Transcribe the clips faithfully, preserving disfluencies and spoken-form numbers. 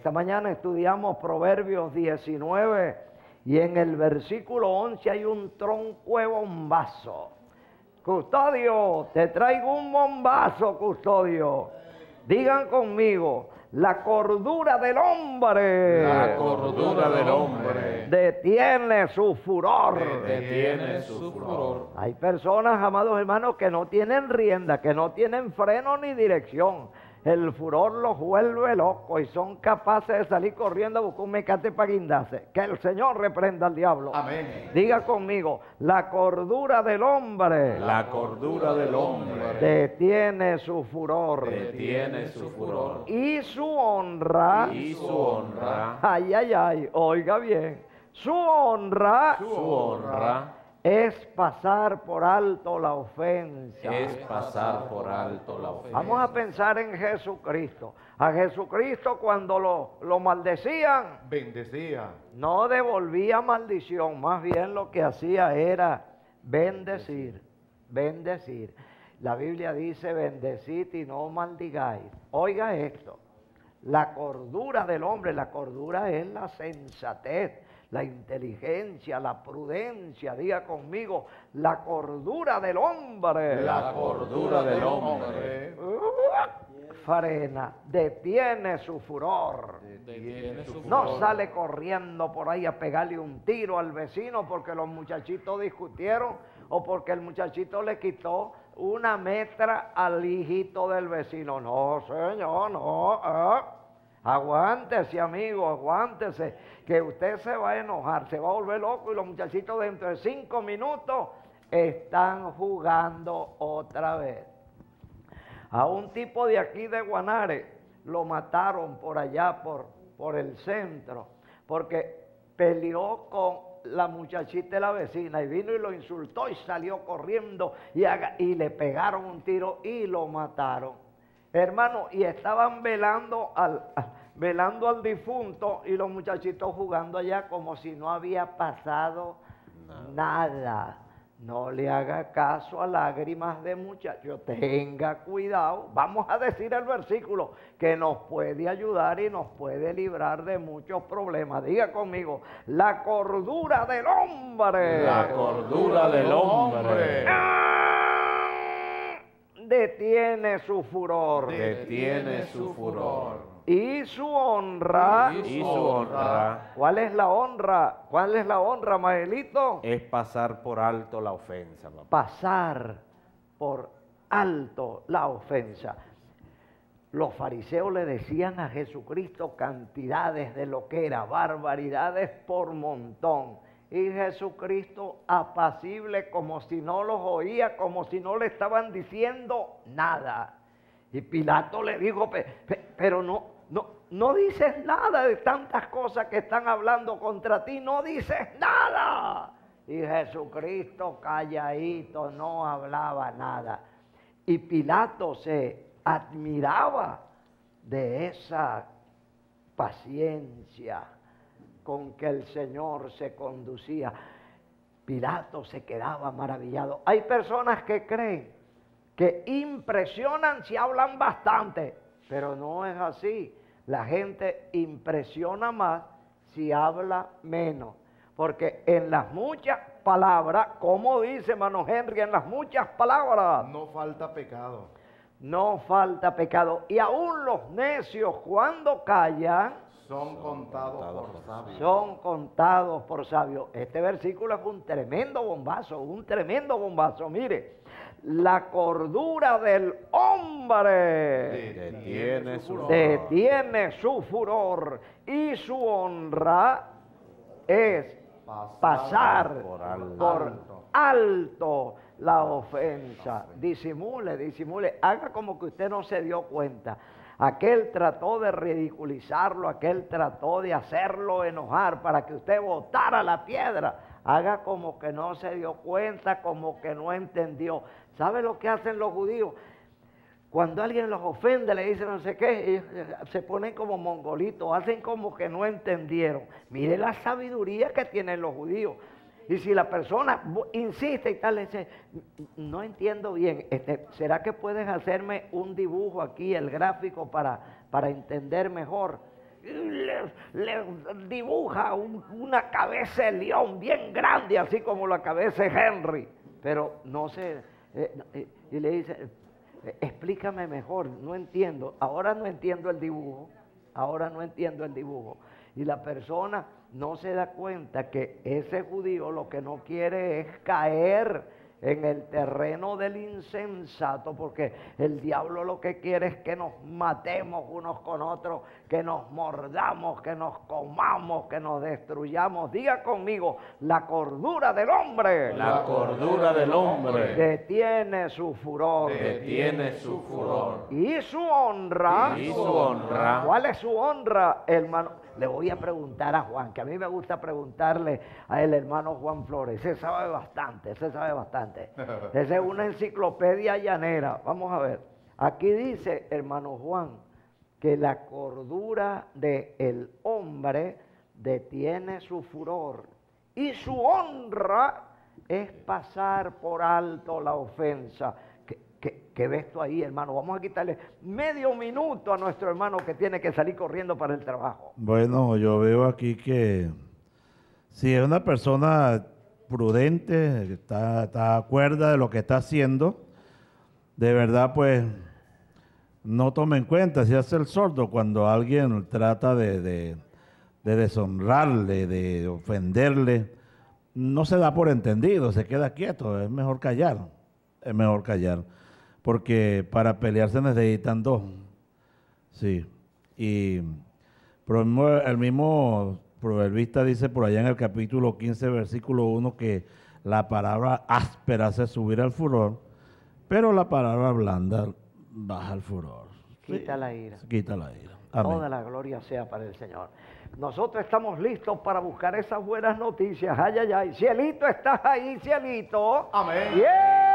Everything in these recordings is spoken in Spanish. Esta mañana estudiamos Proverbios diecinueve y en el versículo once hay un tronco de bombazo. Custodio, te traigo un bombazo, Custodio. Digan conmigo, la cordura del hombre. La cordura del hombre. Detiene su furor. Detiene su furor. Hay personas, amados hermanos, que no tienen rienda, que no tienen freno ni dirección. El furor los vuelve locos y son capaces de salir corriendo a buscar un mecate para guindarse. Que el Señor reprenda al diablo. Amén. Diga conmigo, la cordura del hombre. La cordura del hombre. Detiene su furor. Detiene su furor. Y su honra. Y su honra. Ay, ay, ay, oiga bien. Su honra. Su honra. Es pasar por alto la ofensa. Es pasar por alto la ofensa. Vamos a pensar en Jesucristo. A Jesucristo, cuando lo, lo maldecían, bendecía. No devolvía maldición, más bien lo que hacía era bendecir, bendecir. La Biblia dice, bendecid y no maldigáis. Oiga esto, la cordura del hombre, la cordura es la sensatez, la inteligencia, la prudencia. Diga conmigo, la cordura del hombre. La cordura del hombre. Uh, frena, detiene su furor. Detiene su furor. No sale corriendo por ahí a pegarle un tiro al vecino porque los muchachitos discutieron o porque el muchachito le quitó una metra al hijito del vecino. No, señor, no. Ah. Aguántese, amigo, aguántese, que usted se va a enojar, se va a volver loco y los muchachitos dentro de cinco minutos están jugando otra vez. A un tipo de aquí de Guanare lo mataron por allá, por, por el centro, porque peleó con la muchachita de la vecina y vino y lo insultó y salió corriendo y, haga, y le pegaron un tiro y lo mataron. Hermano, y estaban velando al, velando al difunto y los muchachitos jugando allá como si no había pasado no. nada. No le haga caso a lágrimas de muchachos, tenga cuidado. Vamos a decir el versículo que nos puede ayudar y nos puede librar de muchos problemas. Diga conmigo, la cordura del hombre. La cordura del hombre. ¡Ah! Detiene su furor. Detiene su furor. Y su honra. Y su honra. ¿Cuál es la honra? ¿Cuál es la honra, Mahelito? Es pasar por alto la ofensa, papá. Pasar por alto la ofensa. Los fariseos le decían a Jesucristo cantidades de lo que era, barbaridades por montón. Y Jesucristo apacible, como si no los oía, como si no le estaban diciendo nada. Y Pilato le dijo, pe, pe, pero no, no, no dices nada de tantas cosas que están hablando contra ti, no dices nada. Y Jesucristo calladito, no hablaba nada. Y Pilato se admiraba de esa paciencia con que el Señor se conducía. Pilato se quedaba maravillado. Hay personas que creen que impresionan si hablan bastante, pero no es así. La gente impresiona más si habla menos, porque en las muchas palabras, como dice Mano Henry, en las muchas palabras no falta pecado. No falta pecado. Y aún los necios, cuando callan, Son, son contados, contados por sabios. Son contados por sabios. Este versículo es un tremendo bombazo, un tremendo bombazo. Mire, la cordura del hombre detiene su furor, detiene su furor y su honra es pasar, pasar por, alto. por alto la ofensa. Disimule, disimule, haga como que usted no se dio cuenta. Aquel trató de ridiculizarlo, aquel trató de hacerlo enojar para que usted botara la piedra. Haga como que no se dio cuenta, como que no entendió. ¿Sabe lo que hacen los judíos? Cuando alguien los ofende, le dice no sé qué, se ponen como mongolitos, hacen como que no entendieron. Mire la sabiduría que tienen los judíos. Y si la persona insiste y tal, le dice, no entiendo bien, este, ¿será que puedes hacerme un dibujo aquí, el gráfico, para, para entender mejor? les, les dibuja un, una cabeza de león bien grande, así como la cabeza de Henry, pero no sé, eh, eh, y le dice, eh, explícame mejor, no entiendo, ahora no entiendo el dibujo, ahora no entiendo el dibujo, y la persona no se da cuenta que ese judío lo que no quiere es caer en el terreno del insensato, porque el diablo lo que quiere es que nos matemos unos con otros, que nos mordamos, que nos comamos, que nos destruyamos. Diga conmigo, la cordura del hombre. La cordura del hombre. Detiene su furor. Detiene su furor. Y su honra. Y su honra. ¿Cuál es su honra, hermano? Le voy a preguntar a Juan, que a mí me gusta preguntarle al hermano Juan Flores. Se sabe bastante, se sabe bastante. Esa es una enciclopedia llanera. Vamos a ver. Aquí dice, hermano Juan, que la cordura del hombre detiene su furor y su honra es pasar por alto la ofensa. ¿Qué, qué ves tú ahí, hermano? Vamos a quitarle medio minuto a nuestro hermano que tiene que salir corriendo para el trabajo. Bueno, yo veo aquí que si es una persona prudente, está, está acuerda de lo que está haciendo, de verdad, pues, no tome en cuenta, si hace el sordo cuando alguien trata de, de, de deshonrarle, de ofenderle, no se da por entendido, se queda quieto, es mejor callar, es mejor callar. Porque para pelearse necesitan dos, sí. Y el mismo proverbista dice por allá en el capítulo quince, versículo uno, que la palabra áspera hace subir al furor, pero la palabra blanda baja el furor. Quita sí, la ira. Quita la ira. Amén. Toda la gloria sea para el Señor. Nosotros estamos listos para buscar esas buenas noticias. Ay, ay, ay. Cielito, estás ahí, cielito. Amén. Yeah.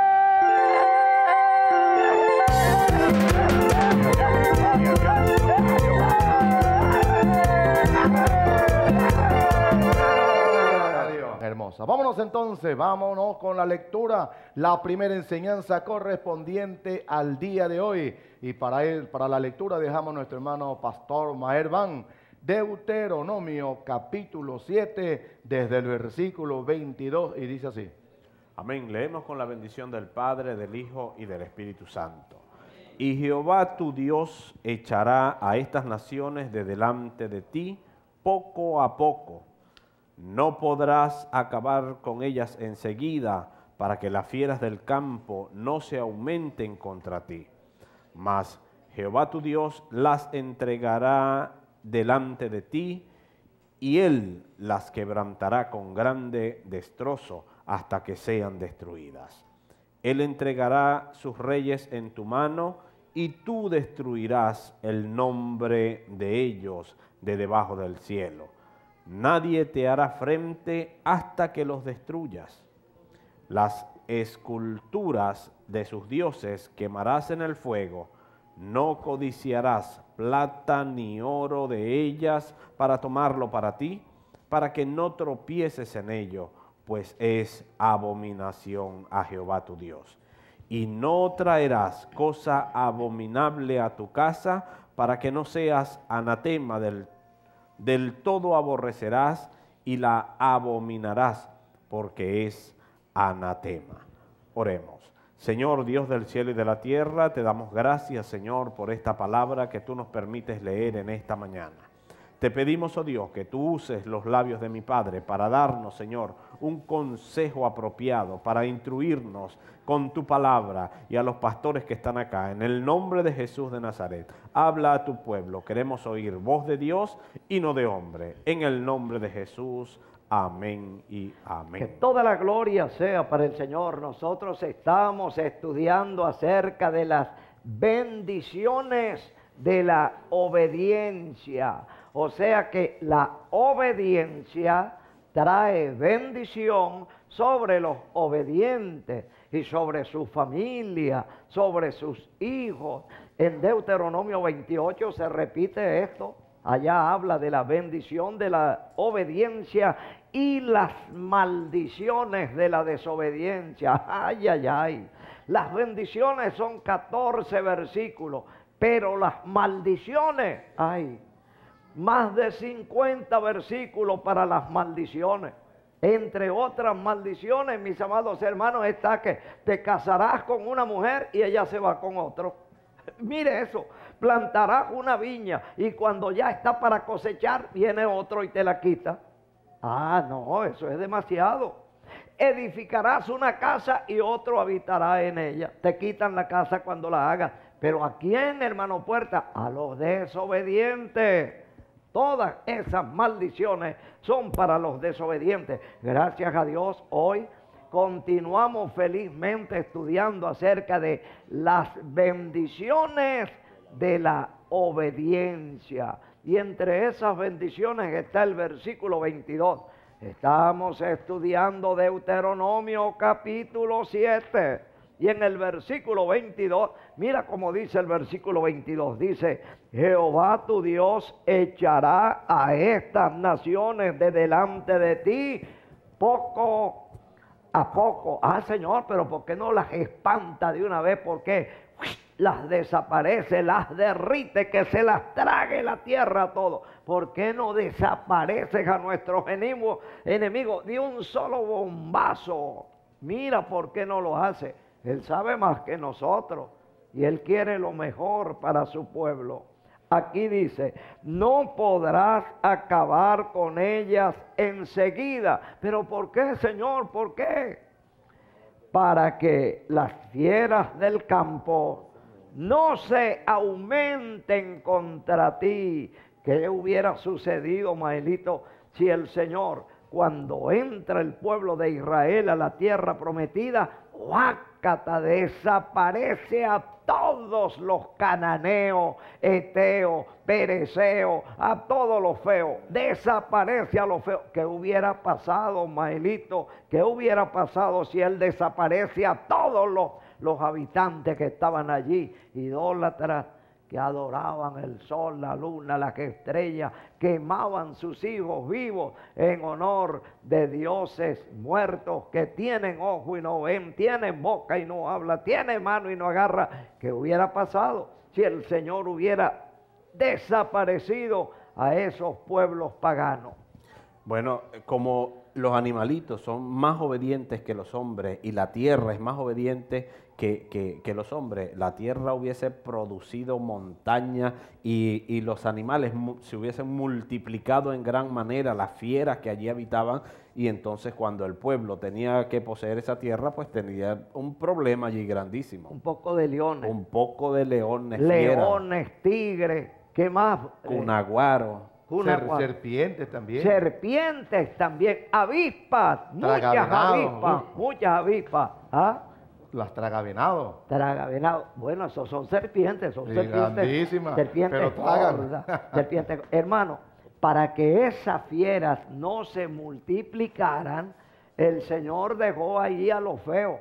Hermosa. Vámonos entonces, vámonos con la lectura, la primera enseñanza correspondiente al día de hoy. Y para él, para la lectura dejamos a nuestro hermano Pastor Maherván, Deuteronomio capítulo siete, desde el versículo veintidós, y dice así. Amén. Leemos con la bendición del Padre, del Hijo y del Espíritu Santo. Amén. Y Jehová tu Dios echará a estas naciones de delante de ti poco a poco. No podrás acabar con ellas enseguida, para que las fieras del campo no se aumenten contra ti. Mas Jehová tu Dios las entregará delante de ti, y Él las quebrantará con grande destrozo, hasta que sean destruidas. Él entregará sus reyes en tu mano, y tú destruirás el nombre de ellos de debajo del cielo. Nadie te hará frente hasta que los destruyas. Las esculturas de sus dioses quemarás en el fuego. No codiciarás plata ni oro de ellas para tomarlo para ti, para que no tropieces en ello, pues es abominación a Jehová tu Dios. Y no traerás cosa abominable a tu casa, para que no seas anatema. Del, del todo aborrecerás y la abominarás, porque es anatema. Oremos. Señor Dios del cielo y de la tierra, te damos gracias, Señor, por esta palabra que tú nos permites leer en esta mañana. Te pedimos, oh Dios, que tú uses los labios de mi Padre para darnos, Señor, un consejo apropiado, para instruirnos con tu palabra y a los pastores que están acá. En el nombre de Jesús de Nazaret, habla a tu pueblo. Queremos oír voz de Dios y no de hombre. En el nombre de Jesús, amén y amén. Que toda la gloria sea para el Señor. Nosotros estamos estudiando acerca de las bendiciones de la obediencia. O sea que la obediencia trae bendición sobre los obedientes y sobre su familia, sobre sus hijos. En Deuteronomio veintiocho se repite esto. Allá habla de la bendición de la obediencia y las maldiciones de la desobediencia. Ay, ay, ay. Las bendiciones son catorce versículos, pero las maldiciones, ay, más de cincuenta versículos para las maldiciones. Entre otras maldiciones, mis amados hermanos, está que te casarás con una mujer y ella se va con otro. Mire eso, plantarás una viña y cuando ya está para cosechar, viene otro y te la quita. Ah, no, eso es demasiado. Edificarás una casa y otro habitará en ella. Te quitan la casa cuando la hagas. ¿Pero a quién, hermano Puerta? A los desobedientes. Todas esas maldiciones son para los desobedientes. Gracias a Dios, hoy continuamos felizmente estudiando acerca de las bendiciones de la obediencia. Y entre esas bendiciones está el versículo veintidós. Estamos estudiando Deuteronomio capítulo siete. Y en el versículo veintidós, mira cómo dice el versículo veintidós, dice: Jehová tu Dios echará a estas naciones de delante de ti poco a poco. Ah, Señor, pero ¿por qué no las espanta de una vez? ¿Por qué las desaparece, las derrite, que se las trague la tierra a todo? ¿Por qué no desapareces a nuestros enemigos, enemigos de un solo bombazo? Mira por qué no lo hace. Él sabe más que nosotros y Él quiere lo mejor para su pueblo. Aquí dice, no podrás acabar con ellas enseguida. ¿Pero por qué, Señor? ¿Por qué? Para que las fieras del campo no se aumenten contra ti. ¿Qué hubiera sucedido, Mahelito, si el Señor, cuando entra el pueblo de Israel a la tierra prometida, ¡guácata!, desaparece a todos los cananeos, heteos, pereceos, a todos los feos, desaparece a los feos? ¿Qué hubiera pasado, Mahelito? ¿Qué hubiera pasado si Él desaparece a todos los, los habitantes que estaban allí, idólatras, que adoraban el sol, la luna, las estrellas, quemaban sus hijos vivos en honor de dioses muertos que tienen ojo y no ven, tienen boca y no habla, tienen mano y no agarra? ¿Qué hubiera pasado si el Señor hubiera desaparecido a esos pueblos paganos? Bueno, como los animalitos son más obedientes que los hombres y la tierra es más obediente que, que, que los hombres, la tierra hubiese producido montañas y, y los animales se hubiesen multiplicado en gran manera, las fieras que allí habitaban, y entonces cuando el pueblo tenía que poseer esa tierra, pues tenía un problema allí grandísimo. Un poco de leones. Un poco de leones. Leones, fieras, tigres, ¿qué más? Cunaguaro. Ser, serpientes también. Serpientes también, avispas, muchas avispas, muchas avispas. ¿Ah? Las tragavenado. Tragavenado. Bueno, esos son serpientes, son sí, serpientes. Grandísimas. Serpientes, pero gordas, serpientes. Hermano, para que esas fieras no se multiplicaran, el Señor dejó allí a los feos.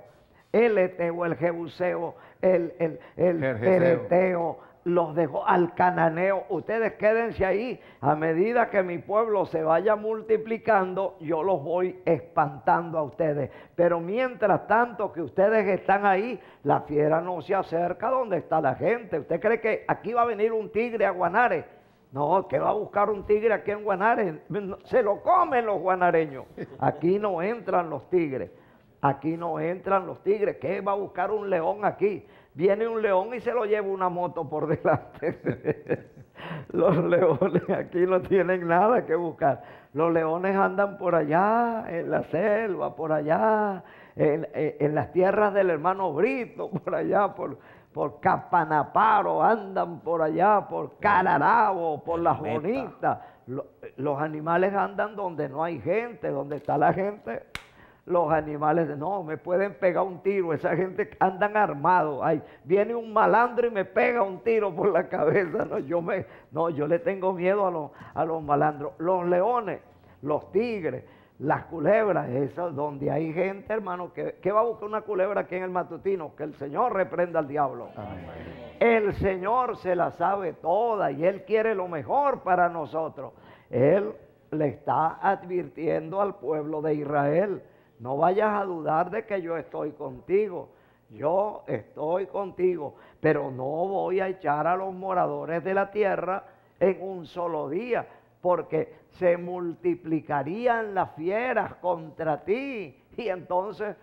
El Heteo, el Jebuseo, el, el, el, el Heteo. Los dejó al cananeo. Ustedes quédense ahí. A medida que mi pueblo se vaya multiplicando, yo los voy espantando a ustedes. Pero mientras tanto que ustedes están ahí, la fiera no se acerca donde está la gente. ¿Usted cree que aquí va a venir un tigre a Guanare? No, que va a buscar un tigre aquí en Guanare. Se lo comen los guanareños. Aquí no entran los tigres. Aquí no entran los tigres. ¿Qué va a buscar un león aquí? Viene un león y se lo lleva una moto por delante. Los leones aquí no tienen nada que buscar. Los leones andan por allá, en la selva, por allá, en, en, en las tierras del hermano Brito, por allá, por, por Capanaparo, andan por allá, por Cararabo, por Las Bonitas. Los, los animales andan donde no hay gente, donde está la gente. Los animales, no, me pueden pegar un tiro, esa gente andan armados. Ay, viene un malandro y me pega un tiro por la cabeza. No, yo, me, no, yo le tengo miedo a los, a los malandros. Los leones, los tigres, las culebras, esas donde hay gente, hermano, que, que va a buscar una culebra aquí en el matutino, que el Señor reprenda al diablo. Amén. El Señor se la sabe toda y Él quiere lo mejor para nosotros. Él le está advirtiendo al pueblo de Israel: no vayas a dudar de que yo estoy contigo, yo estoy contigo, pero no voy a echar a los moradores de la tierra en un solo día, porque se multiplicarían las fieras contra ti. Y entonces,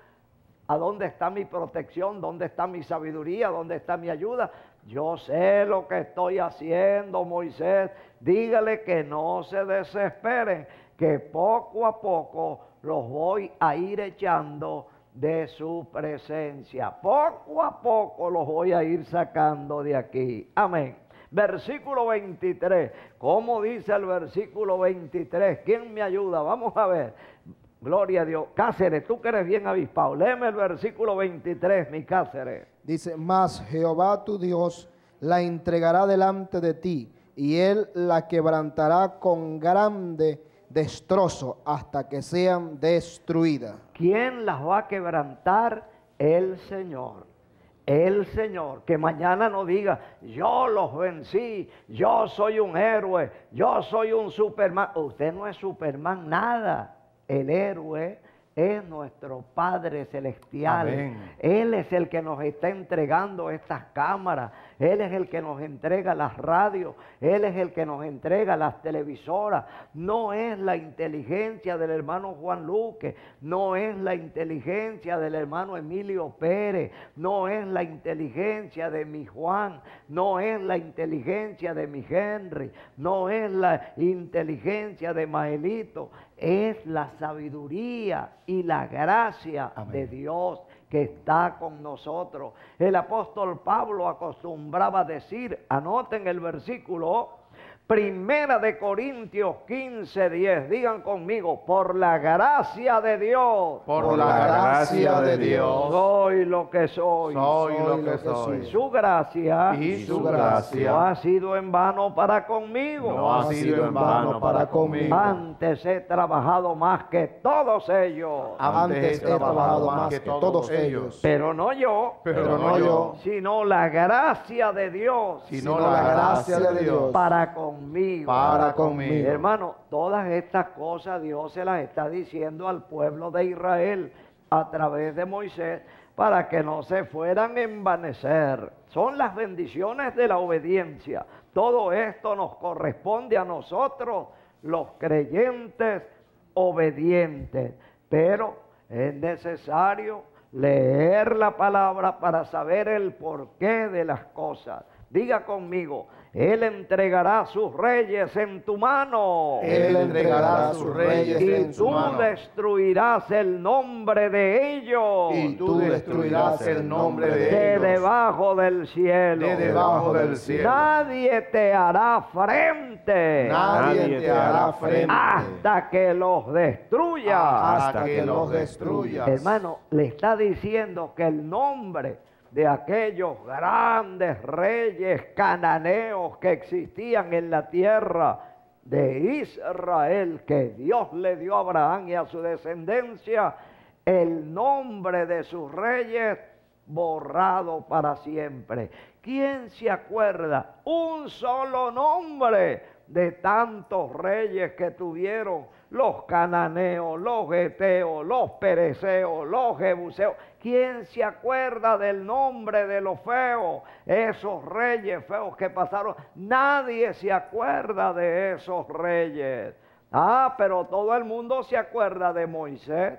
¿a dónde está mi protección? ¿Dónde está mi sabiduría? ¿Dónde está mi ayuda? Yo sé lo que estoy haciendo, Moisés. Dígale que no se desesperen, que poco a poco los voy a ir echando de su presencia. Poco a poco los voy a ir sacando de aquí. Amén. Versículo veintitrés. ¿Cómo dice el versículo veintitrés? ¿Quién me ayuda? Vamos a ver. Gloria a Dios. Cáceres, tú que eres bien avispado, léeme el versículo veintitrés, mi Cáceres. Dice, mas Jehová tu Dios la entregará delante de ti, y él la quebrantará con grande destrozo hasta que sean destruidas. ¿Quién las va a quebrantar? El Señor. El Señor. Que mañana no diga, yo los vencí, yo soy un héroe, yo soy un Superman. Usted no es Superman nada. El héroe es nuestro Padre Celestial. Amén. Él es el que nos está entregando estas cámaras. Él es el que nos entrega las radios. Él es el que nos entrega las televisoras. No es la inteligencia del hermano Juan Luque. No es la inteligencia del hermano Emilio Pérez. No es la inteligencia de mi Juan. No es la inteligencia de mi Henry. No es la inteligencia de Mahelito. Es la sabiduría y la gracia, amén, de Dios que está con nosotros. El apóstol Pablo acostumbraba a decir, anoten el versículo, Primera de Corintios quince, diez, digan conmigo, por la gracia de Dios. Por, por la, la gracia, gracia de Dios. Soy lo que soy. Soy, soy lo, lo que, que soy. Su gracia. Y su gracia. No ha sido en vano para conmigo. No ha sido en vano para conmigo. Antes he trabajado más que todos ellos. Antes, Antes he trabajado más que, que todos ellos. Pero no yo. Pero, pero no yo. Sino la gracia de Dios. Sino, sino la gracia de Dios. Para conmigo. Conmigo, para conmigo. Hermano, todas estas cosas Dios se las está diciendo al pueblo de Israel a través de Moisés para que no se fueran a envanecer. Son las bendiciones de la obediencia. Todo esto nos corresponde a nosotros, los creyentes obedientes. Pero es necesario leer la palabra para saber el porqué de las cosas. Diga conmigo, él entregará a sus reyes en tu mano. Él entregará a sus reyes en tu mano. Y tú destruirás el nombre de ellos. Y tú destruirás el nombre de ellos. De debajo del cielo. De debajo del cielo. Nadie te hará frente. Nadie te hará frente. Hasta que los destruya. Hasta que los destruyas. Hermano, le está diciendo que el nombre de aquellos grandes reyes cananeos que existían en la tierra de Israel, que Dios le dio a Abraham y a su descendencia, el nombre de sus reyes borrado para siempre. ¿Quién se acuerda un solo nombre de tantos reyes que tuvieron los cananeos, los heteos, los pereceos, los jebuseos? ¿Quién se acuerda del nombre de los feos? Esos reyes feos que pasaron. Nadie se acuerda de esos reyes. Ah, pero todo el mundo se acuerda de Moisés.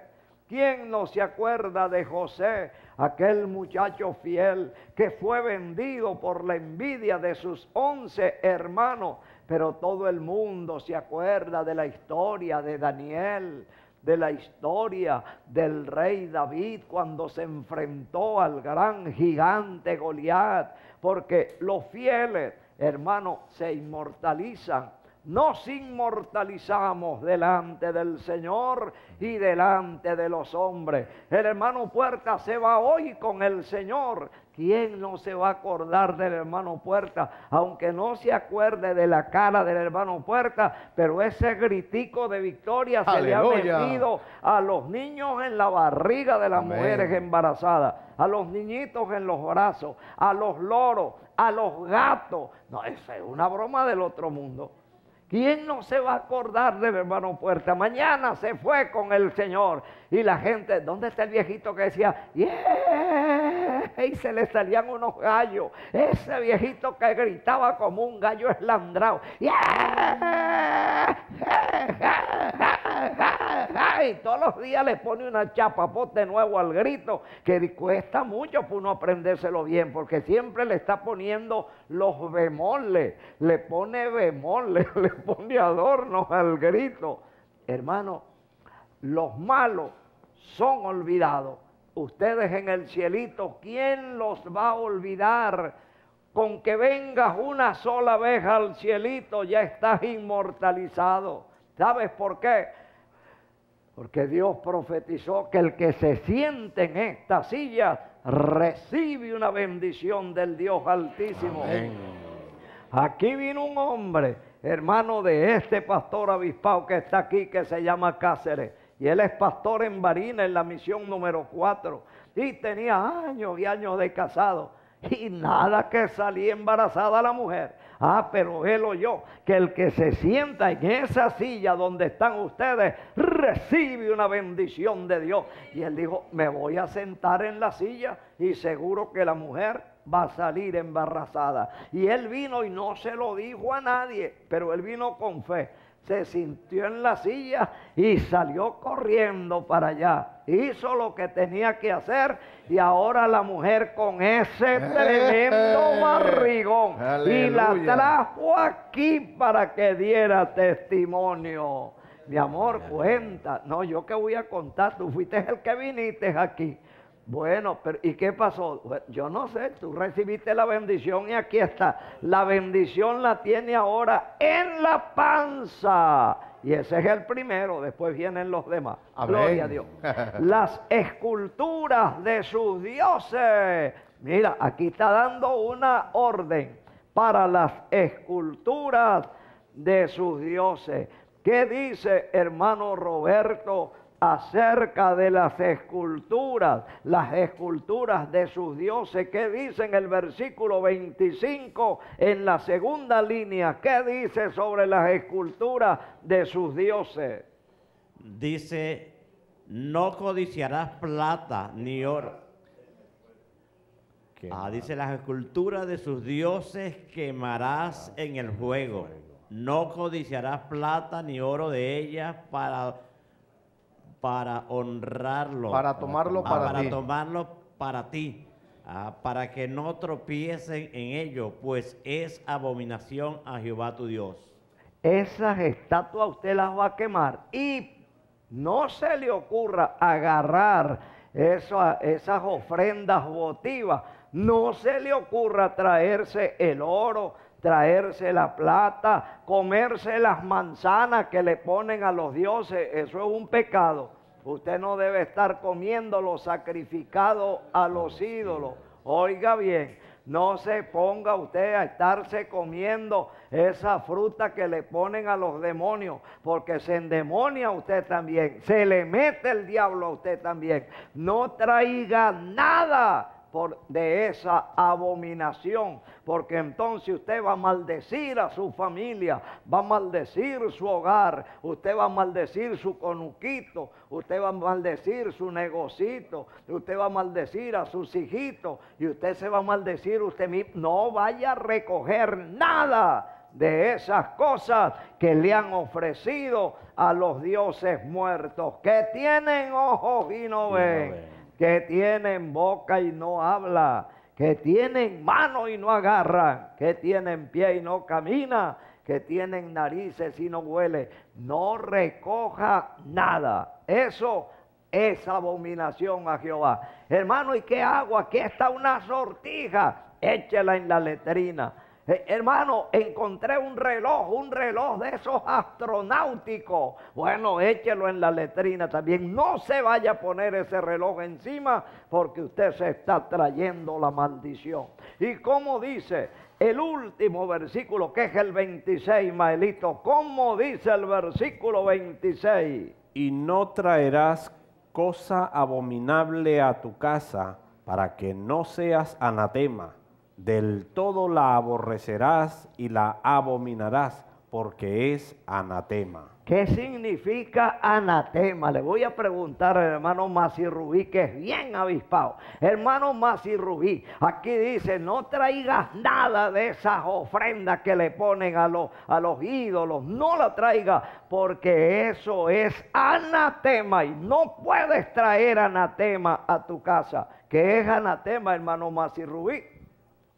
¿Quién no se acuerda de José? Aquel muchacho fiel que fue vendido por la envidia de sus once hermanos. Pero todo el mundo se acuerda de la historia de Daniel, de la historia del rey David cuando se enfrentó al gran gigante Goliat, porque los fieles, hermanos, se inmortalizan. Nos inmortalizamos delante del Señor y delante de los hombres. El hermano Puertas se va hoy con el Señor. ¿Quién no se va a acordar del hermano Puertas? Aunque no se acuerde de la cara del hermano Puertas, pero ese gritico de victoria se ¡aleluya! Le ha metido a los niños en la barriga de las amén. Mujeres embarazadas, a los niñitos en los brazos, a los loros, a los gatos. No, esa es una broma del otro mundo. ¿Quién no se va a acordar del hermano Puertas? Mañana se fue con el Señor. Y la gente, ¿dónde está el viejito que decía? ¡Yeah! y se le salían unos gallos. Ese viejito que gritaba como un gallo eslandrado. Y todos los días le pone una chapapote nuevo al grito, que cuesta mucho por uno aprendérselo bien, porque siempre le está poniendo los bemoles, le pone bemoles, le pone adornos al grito. Hermano, los malos son olvidados. Ustedes en el cielito, ¿quién los va a olvidar? Con que vengas una sola vez al cielito ya estás inmortalizado. ¿Sabes por qué? Porque Dios profetizó que el que se siente en esta silla recibe una bendición del Dios Altísimo. Amén. Aquí vino un hombre, hermano de este pastor abispado que está aquí, que se llama Cáceres. Y él es pastor en Barina, en la misión número cuatro. Y tenía años y años de casado. Y nada que salía embarazada la mujer. Ah, pero él oyó que el que se sienta en esa silla donde están ustedes, recibe una bendición de Dios. Y él dijo, me voy a sentar en la silla y seguro que la mujer va a salir embarazada. Y él vino y no se lo dijo a nadie, pero él vino con fe. Se sintió en la silla y salió corriendo para allá. Hizo lo que tenía que hacer y ahora la mujer con ese tremendo barrigón y la trajo aquí para que diera testimonio. Mi amor, cuenta. No, yo que voy a contar, tú fuiste el que viniste aquí. Bueno, pero ¿y qué pasó? Bueno, yo no sé, tú recibiste la bendición y aquí está. La bendición la tiene ahora en la panza. Y ese es el primero, después vienen los demás. Amén. Gloria a Dios. Las esculturas de sus dioses. Mira, aquí está dando una orden para las esculturas de sus dioses. ¿Qué dice, hermano Roberto, acerca de las esculturas, las esculturas de sus dioses? ¿Qué dice en el versículo veinticinco, en la segunda línea? ¿Qué dice sobre las esculturas de sus dioses? Dice, no codiciarás plata ni oro. Ah, dice, las esculturas de sus dioses quemarás en el fuego. No codiciarás plata ni oro de ellas para... para honrarlo, para tomarlo para, para, para tomarlo para ti, ah, para que no tropiecen en ello, pues es abominación a Jehová tu Dios. Esas estatuas usted las va a quemar y no se le ocurra agarrar esa, esas ofrendas votivas, no se le ocurra traerse el oro, traerse la plata, comerse las manzanas que le ponen a los dioses. Eso es un pecado. Usted no debe estar comiendo lo sacrificado a los ídolos. Oiga bien, no se ponga usted a estarse comiendo esa fruta que le ponen a los demonios, porque se endemonia usted también, se le mete el diablo a usted también. No traiga nada Por, de esa abominación, porque entonces usted va a maldecir a su familia, va a maldecir su hogar, usted va a maldecir su conuquito, usted va a maldecir su negocito, usted va a maldecir a sus hijitos y usted se va a maldecir usted mismo. No vaya a recoger nada de esas cosas que le han ofrecido a los dioses muertos, que tienen ojos y no ven, que tienen boca y no habla, que tienen mano y no agarra, que tienen pie y no camina, que tienen narices y no huele. No recoja nada. Eso es abominación a Jehová. Hermano, ¿y qué hago? Aquí está una sortija, échela en la letrina. Eh, hermano, encontré un reloj, un reloj de esos astronáuticos. Bueno, échelo en la letrina también. No se vaya a poner ese reloj encima, porque usted se está trayendo la maldición. Y como dice el último versículo, que es el veintiséis, Mahelito, ¿cómo dice el versículo veintiséis? Y no traerás cosa abominable a tu casa, para que no seas anatema. Del todo la aborrecerás y la abominarás, porque es anatema. ¿Qué significa anatema? Le voy a preguntar al hermano Masirubí, que es bien avispado. Hermano Masirubí, aquí dice, no traigas nada de esas ofrendas que le ponen a los, a los ídolos. No la traigas, porque eso es anatema. Y no puedes traer anatema a tu casa. ¿Qué es anatema, hermano Masirubí?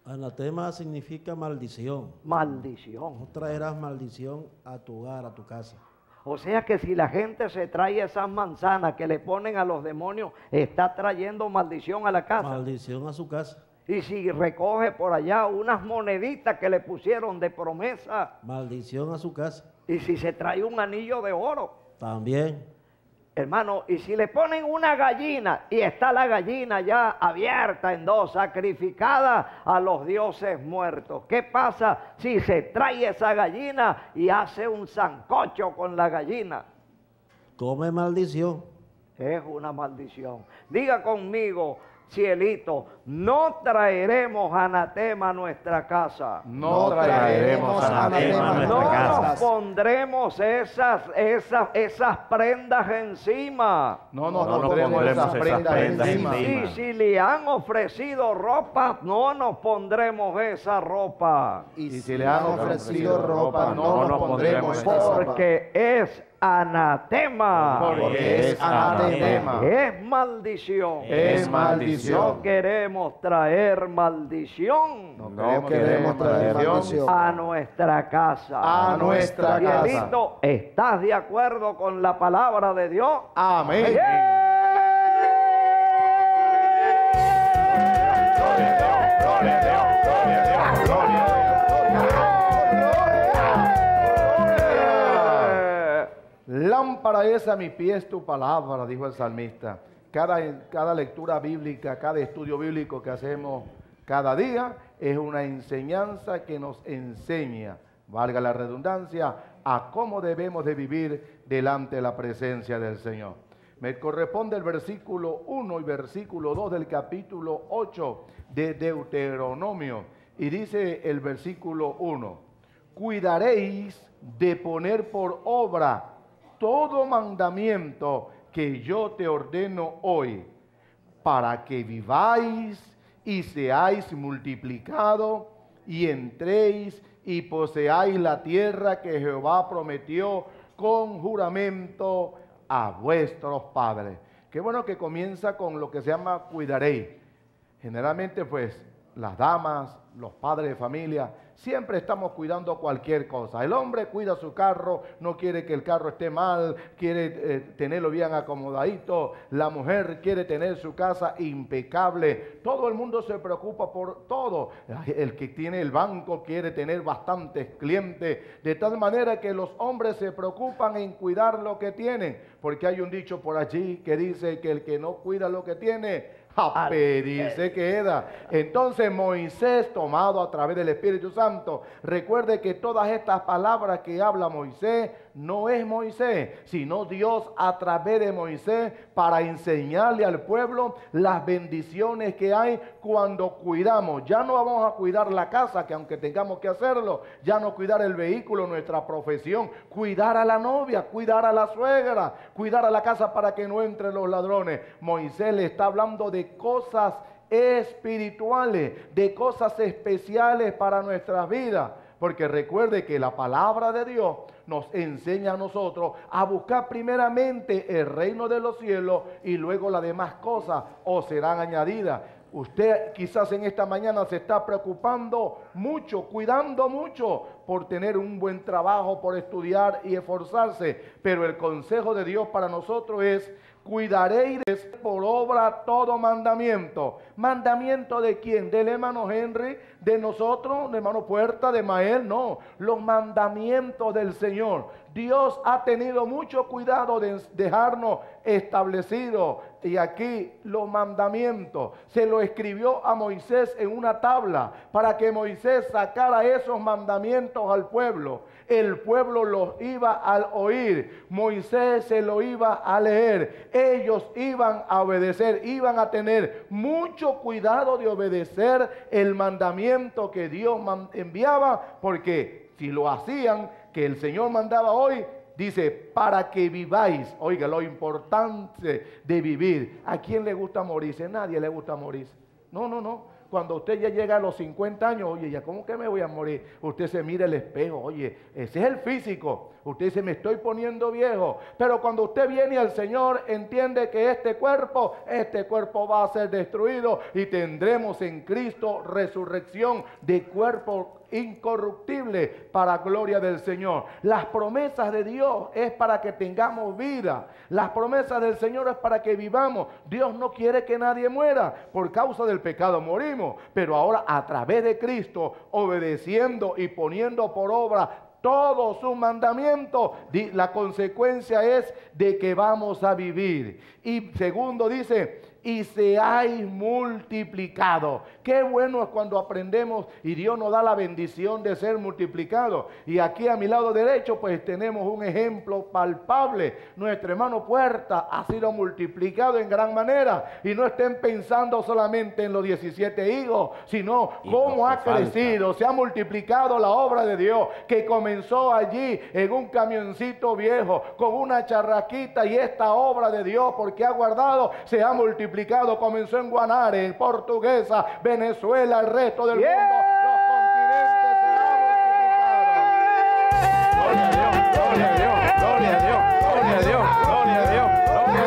Anatema significa maldición. Maldición. No traerás maldición a tu hogar, a tu casa. O sea que si la gente se trae esas manzanas que le ponen a los demonios, está trayendo maldición a la casa. Maldición a su casa. Y si recoge por allá unas moneditas que le pusieron de promesa. Maldición a su casa. Y si se trae un anillo de oro. También. Hermano, y si le ponen una gallina y está la gallina ya abierta en dos, sacrificada a los dioses muertos. ¿Qué pasa si se trae esa gallina y hace un sancocho con la gallina? Come maldición. Es una maldición. Diga conmigo, cielito, no traeremos anatema a nuestra casa. No traeremos anatema a nuestra casa. No nos pondremos esas, esas, esas prendas encima. No nos no, no pondremos esas prendas, prendas encima. encima. Y si le han ofrecido ropa, no nos pondremos esa ropa. Y si, y si le han ofrecido ropa, ropa no, no nos pondremos esa ropa. Porque es anatema. Porque es anatema. Es maldición. Es maldición. No queremos traer maldición. No, no queremos traer maldición a nuestra casa. A nuestra Cielito, casa. Cielito, ¿estás de acuerdo con la palabra de Dios? Amén. ¡Bien! Lámpara es a mis pies tu palabra, dijo el salmista. Cada, cada lectura bíblica, cada estudio bíblico que hacemos cada día es una enseñanza que nos enseña, valga la redundancia, a cómo debemos de vivir delante de la presencia del Señor. Me corresponde el versículo uno y versículo dos del capítulo ocho de Deuteronomio. Y dice el versículo uno, cuidaréis de poner por obra todo mandamiento que yo te ordeno hoy, para que viváis y seáis multiplicado y entréis y poseáis la tierra que Jehová prometió con juramento a vuestros padres. Qué bueno que comienza con lo que se llama cuidaréis. Generalmente pues las damas, los padres de familia, siempre estamos cuidando cualquier cosa. El hombre cuida su carro, no quiere que el carro esté mal, quiere eh, tenerlo bien acomodadito. La mujer quiere tener su casa impecable. Todo el mundo se preocupa por todo. El que tiene el banco quiere tener bastantes clientes, de tal manera que los hombres se preocupan en cuidar lo que tienen, porque hay un dicho por allí que dice que el que no cuida lo que tiene, y se queda. Entonces Moisés, tomado a través del Espíritu Santo, recuerde que todas estas palabras que habla Moisés, no es Moisés, sino Dios a través de Moisés, para enseñarle al pueblo las bendiciones que hay cuando cuidamos. Ya no vamos a cuidar la casa, que aunque tengamos que hacerlo, ya no cuidar el vehículo, nuestra profesión, cuidar a la novia, cuidar a la suegra, cuidar a la casa para que no entren los ladrones. Moisés le está hablando de cosas espirituales, de cosas especiales para nuestras vidas. Porque recuerde que la palabra de Dios nos enseña a nosotros a buscar primeramente el reino de los cielos y luego las demás cosas os serán añadidas. Usted quizás en esta mañana se está preocupando mucho, cuidando mucho por tener un buen trabajo, por estudiar y esforzarse. Pero el consejo de Dios para nosotros es: cuidaréis por obra todo mandamiento. ¿Mandamiento de quién? ¿Del hermano Henry? ¿De nosotros? ¿Del hermano Puerta? ¿De Mael? No, los mandamientos del Señor. Dios ha tenido mucho cuidado de dejarnos establecidos. Y aquí los mandamientos se lo escribió a Moisés en una tabla, para que Moisés sacara esos mandamientos al pueblo. El pueblo los iba a oír, Moisés se lo iba a leer, ellos iban a obedecer, iban a tener mucho cuidado de obedecer el mandamiento que Dios enviaba, porque si lo hacían, que el Señor mandaba hoy, Dice, para que viváis. Oiga, lo importante de vivir. ¿A quién le gusta morirse? Nadie le gusta morirse. No, no, no. Cuando usted ya llega a los cincuenta años, oye, ¿ya cómo que me voy a morir? Usted se mira el espejo, oye, ese es el físico. Usted dice, me estoy poniendo viejo. Pero cuando usted viene al Señor, entiende que este cuerpo, este cuerpo va a ser destruido y tendremos en Cristo resurrección de cuerpo incorruptible para gloria del Señor. Las promesas de Dios es para que tengamos vida. Las promesas del Señor es para que vivamos. Dios no quiere que nadie muera. Por causa del pecado morimos, pero ahora a través de Cristo, obedeciendo y poniendo por obra todos sus mandamientos, la consecuencia es de que vamos a vivir. Y segundo dice, y seáis multiplicado. Qué bueno es cuando aprendemos y Dios nos da la bendición de ser multiplicados. Y aquí a mi lado derecho pues tenemos un ejemplo palpable. Nuestro hermano Puertas ha sido multiplicado en gran manera. Y no estén pensando solamente en los diecisiete hijos, sino y cómo ha falta. crecido, se ha multiplicado la obra de Dios, que comenzó allí en un camioncito viejo, con una charraquita, y esta obra de Dios, porque ha guardado, se ha multiplicado. Comenzó en Guanare, en Portuguesa, Venezuela, el resto del yeah. mundo, los continentes se han multiplicado. Gloria a Dios, gloria a Dios, gloria a Dios, gloria a Dios, gloria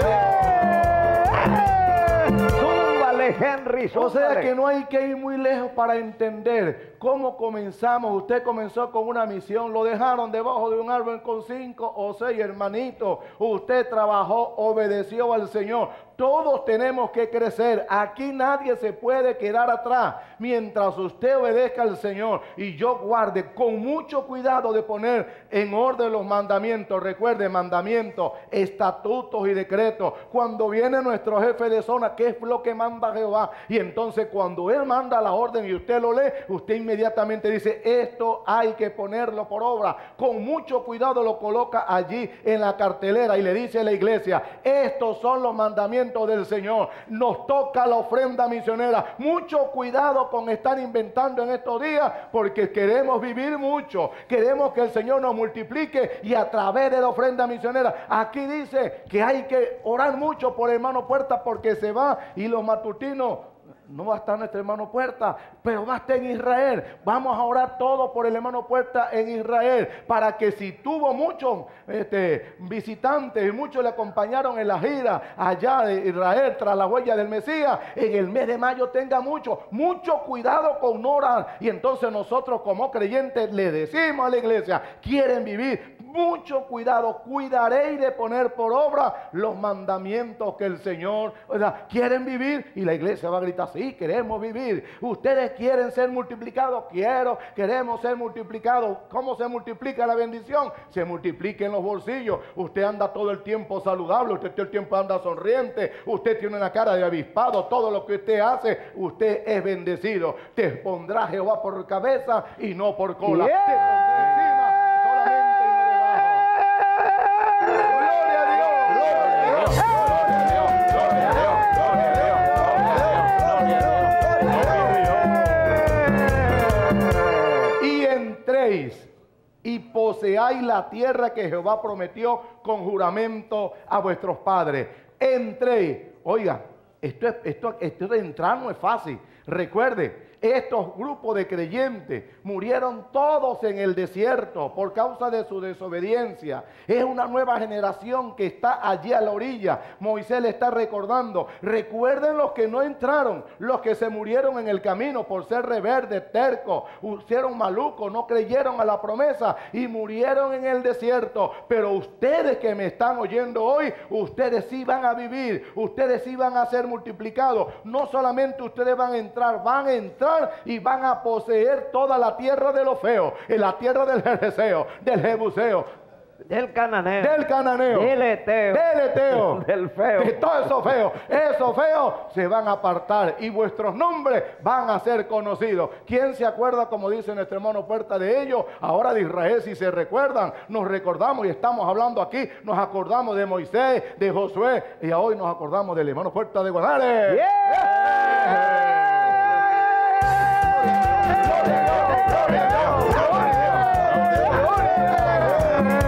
a Dios, gloria a Dios. Súbale, Henry, súbale. O sea que no hay que ir muy lejos para entender cómo comenzamos. Usted comenzó con una misión, lo dejaron debajo de un árbol con cinco o seis hermanitos. Usted trabajó, obedeció al Señor. Todos tenemos que crecer. Aquí nadie se puede quedar atrás. Mientras usted obedezca al Señor y yo guarde con mucho cuidado de poner en orden los mandamientos. Recuerde, mandamientos, estatutos y decretos. Cuando viene nuestro jefe de zona, ¿qué es lo que manda Jehová? Y entonces cuando él manda la orden y usted lo lee, usted inmediatamente dice, esto hay que ponerlo por obra. Con mucho cuidado lo coloca allí en la cartelera y le dice a la iglesia, estos son los mandamientos del Señor. Nos toca la ofrenda misionera. Mucho cuidado con estar inventando en estos días, porque queremos vivir mucho, queremos que el Señor nos multiplique, y a través de la ofrenda misionera. Aquí dice que hay que orar mucho por el hermano Puertas, porque se va, y los matutinos no va a estar nuestro hermano Puertas, pero va a estar en Israel. Vamos a orar todo por el hermano Puertas en Israel, para que si tuvo muchos este, visitantes y muchos le acompañaron en la gira allá de Israel tras la huella del Mesías, en el mes de mayo tenga mucho, mucho cuidado con orar. Y entonces nosotros como creyentes le decimos a la iglesia, quieren vivir, mucho cuidado, cuidaréis de poner por obra los mandamientos que el Señor, o sea, quieren vivir, y la iglesia va a gritar, sí, queremos vivir. Ustedes quieren ser multiplicados, quiero, queremos ser multiplicados. ¿Cómo se multiplica la bendición? Se multiplica en los bolsillos. Usted anda todo el tiempo saludable, usted todo el tiempo anda sonriente, usted tiene una cara de avispado, todo lo que usted hace, usted es bendecido. Te pondrá Jehová por cabeza y no por cola. Yeah. Te pondrá encima solamente. Y poseáis la tierra que Jehová prometió con juramento a vuestros padres. Entréis. Oiga, esto, esto, esto de entrar no es fácil. Recuerde, estos grupos de creyentes murieron todos en el desierto por causa de su desobediencia. Es una nueva generación que está allí a la orilla. Moisés le está recordando. Recuerden los que no entraron, los que se murieron en el camino por ser rebeldes, tercos, hicieron maluco, no creyeron a la promesa y murieron en el desierto. Pero ustedes que me están oyendo hoy, ustedes sí van a vivir, ustedes sí van a ser multiplicados. No solamente ustedes van a entrar, van a entrar y van a poseer toda la tierra de los feos, en la tierra del Jebuseo, del Jebuseo, del Cananeo, del Cananeo, del Heteo, del Heteo, del feo, de todos esos feos. Esos feos se van a apartar y vuestros nombres van a ser conocidos. ¿Quién se acuerda, como dice nuestro hermano Puertas, de ellos? Ahora de Israel, si se recuerdan, nos recordamos y estamos hablando aquí, nos acordamos de Moisés, de Josué, y hoy nos acordamos del hermano Puertas de Guanare. Yeah. Yeah. Gloria a Dios, gloria a Dios, gloria a Dios, gloria a Dios.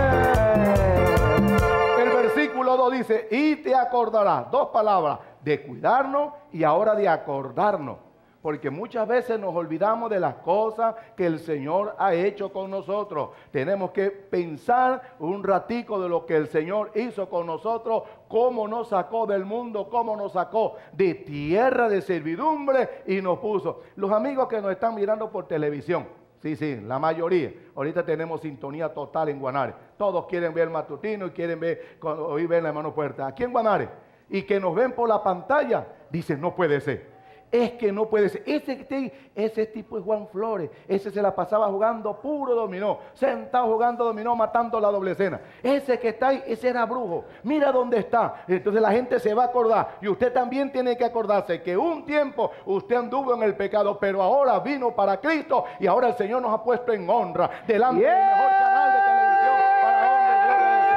dice, y te acordarás. Dos palabras, de cuidarnos y ahora de acordarnos. Porque muchas veces nos olvidamos de las cosas que el Señor ha hecho con nosotros. Tenemos que pensar un ratico de lo que el Señor hizo con nosotros, cómo nos sacó del mundo, cómo nos sacó de tierra de servidumbre y nos puso. Los amigos que nos están mirando por televisión, sí, sí, la mayoría. Ahorita tenemos sintonía total en Guanare. Todos quieren ver el matutino y quieren ver, oír ver la mano fuerte. Aquí en Guanare. Y que nos ven por la pantalla, dicen, no puede ser. Es que no puede ser. Ese, ese tipo es Juan Flores. Ese se la pasaba jugando puro dominó. Sentado jugando dominó, matando la doble cena. Ese que está ahí, ese era brujo. Mira dónde está. Entonces la gente se va a acordar. Y usted también tiene que acordarse que un tiempo usted anduvo en el pecado, pero ahora vino para Cristo y ahora el Señor nos ha puesto en honra delante yeah. del mejor canal de televisión para honra y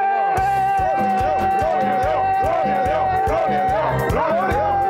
gloria del Señor. ¡Gloria a Dios! ¡Gloria a Dios! ¡Gloria a Dios! ¡Gloria a Dios!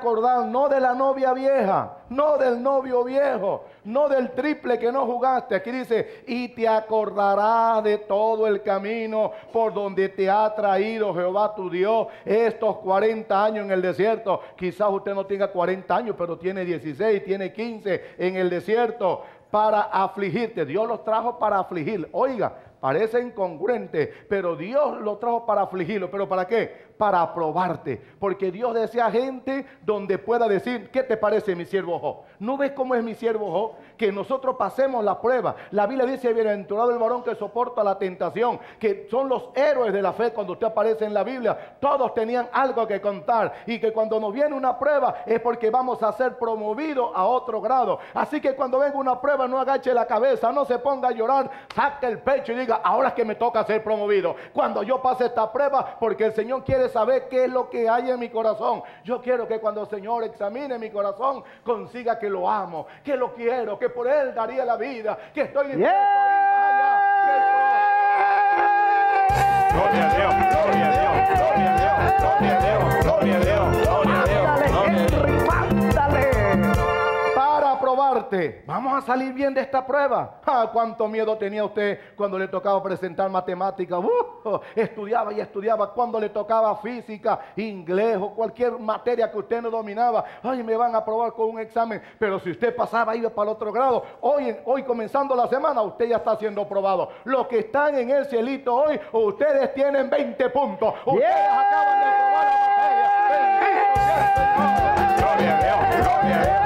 Acordar, no de la novia vieja, no del novio viejo, no del triple que no jugaste. Aquí dice, y te acordarás de todo el camino por donde te ha traído Jehová tu Dios estos cuarenta años en el desierto. Quizás usted no tenga cuarenta años, pero tiene dieciséis, tiene quince en el desierto para afligirte. Dios los trajo para afligir. Oiga, parece incongruente, pero Dios lo trajo para afligirlo. ¿Pero para qué? Para probarte. Porque Dios desea gente donde pueda decir, ¿qué te parece mi siervo Job? ¿No ves cómo es mi siervo Job? Que nosotros pasemos la prueba. La Biblia dice, bienaventurado el varón que soporta la tentación. Que son los héroes de la fe. Cuando usted aparece en la Biblia, todos tenían algo que contar. Y que cuando nos viene una prueba, es porque vamos a ser promovidos a otro grado. Así que cuando venga una prueba, no agache la cabeza, no se ponga a llorar, saca el pecho y diga, ahora es que me toca ser promovido. Cuando yo pase esta prueba, porque el Señor quiere saber qué es lo que hay en mi corazón. Yo quiero que cuando el Señor examine mi corazón, consiga que lo amo, que lo quiero, que por Él daría la vida, que estoy dispuesto a ir más allá. Gloria a Dios, gloria a Dios, gloria a Dios, gloria a Dios, gloria a Dios, gloria a Dios. Vamos a salir bien de esta prueba. ¡Ah, cuánto miedo tenía usted cuando le tocaba presentar matemática! ¡Uh! Estudiaba y estudiaba. Cuando le tocaba física, inglés o cualquier materia que usted no dominaba. ¡Ay, me van a aprobar con un examen! Pero si usted pasaba, iba para el otro grado. Hoy, hoy comenzando la semana, usted ya está siendo aprobado. Los que están en el cielito hoy, ustedes tienen veinte puntos. Ustedes yeah. acaban de aprobar la materia. ¡Gloria a Dios! ¡Gloria a Dios!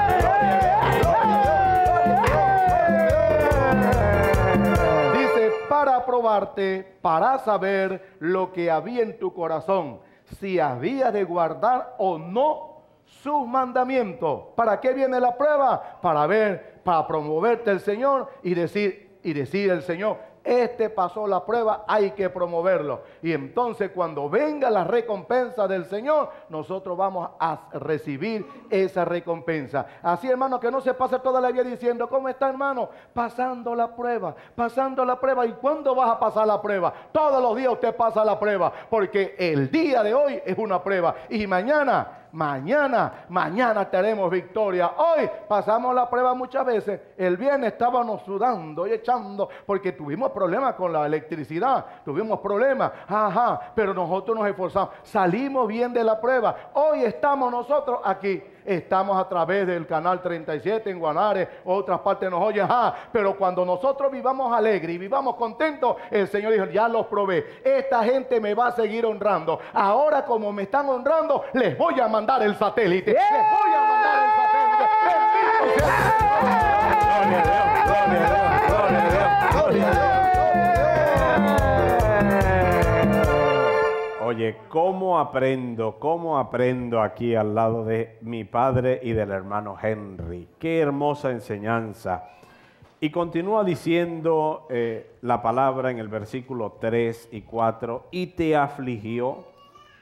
Para probarte, para saber lo que había en tu corazón, si había de guardar o no sus mandamientos. ¿Para qué viene la prueba? Para ver, para promoverte el Señor y decir, y decir el Señor, este pasó la prueba, hay que promoverlo. Y entonces cuando venga la recompensa del Señor, nosotros vamos a recibir esa recompensa. Así, hermano, que no se pase toda la vida diciendo, ¿cómo está, hermano? Pasando la prueba, pasando la prueba. ¿Y cuándo vas a pasar la prueba? Todos los días usted pasa la prueba, porque el día de hoy es una prueba. Y mañana... Mañana, mañana tenemos victoria. Hoy pasamos la prueba muchas veces. El viernes estábamos sudando y echando porque tuvimos problemas con la electricidad. Tuvimos problemas. Ajá, pero nosotros nos esforzamos. Salimos bien de la prueba. Hoy estamos nosotros aquí. Estamos a través del canal treinta y siete en Guanare, otras partes nos oyen, ah, pero cuando nosotros vivamos alegres y vivamos contentos, el Señor dijo, ya los probé, esta gente me va a seguir honrando, ahora como me están honrando, les voy a mandar el satélite, yeah. les voy a mandar el satélite, bendito sea el Señor. Gloria a Dios, gloria a Dios, gloria a Dios, gloria a Dios. Oye, ¿cómo aprendo? ¿Cómo aprendo aquí al lado de mi padre y del hermano Henry? ¡Qué hermosa enseñanza! Y continúa diciendo eh, la palabra en el versículo tres y cuatro. Y te afligió,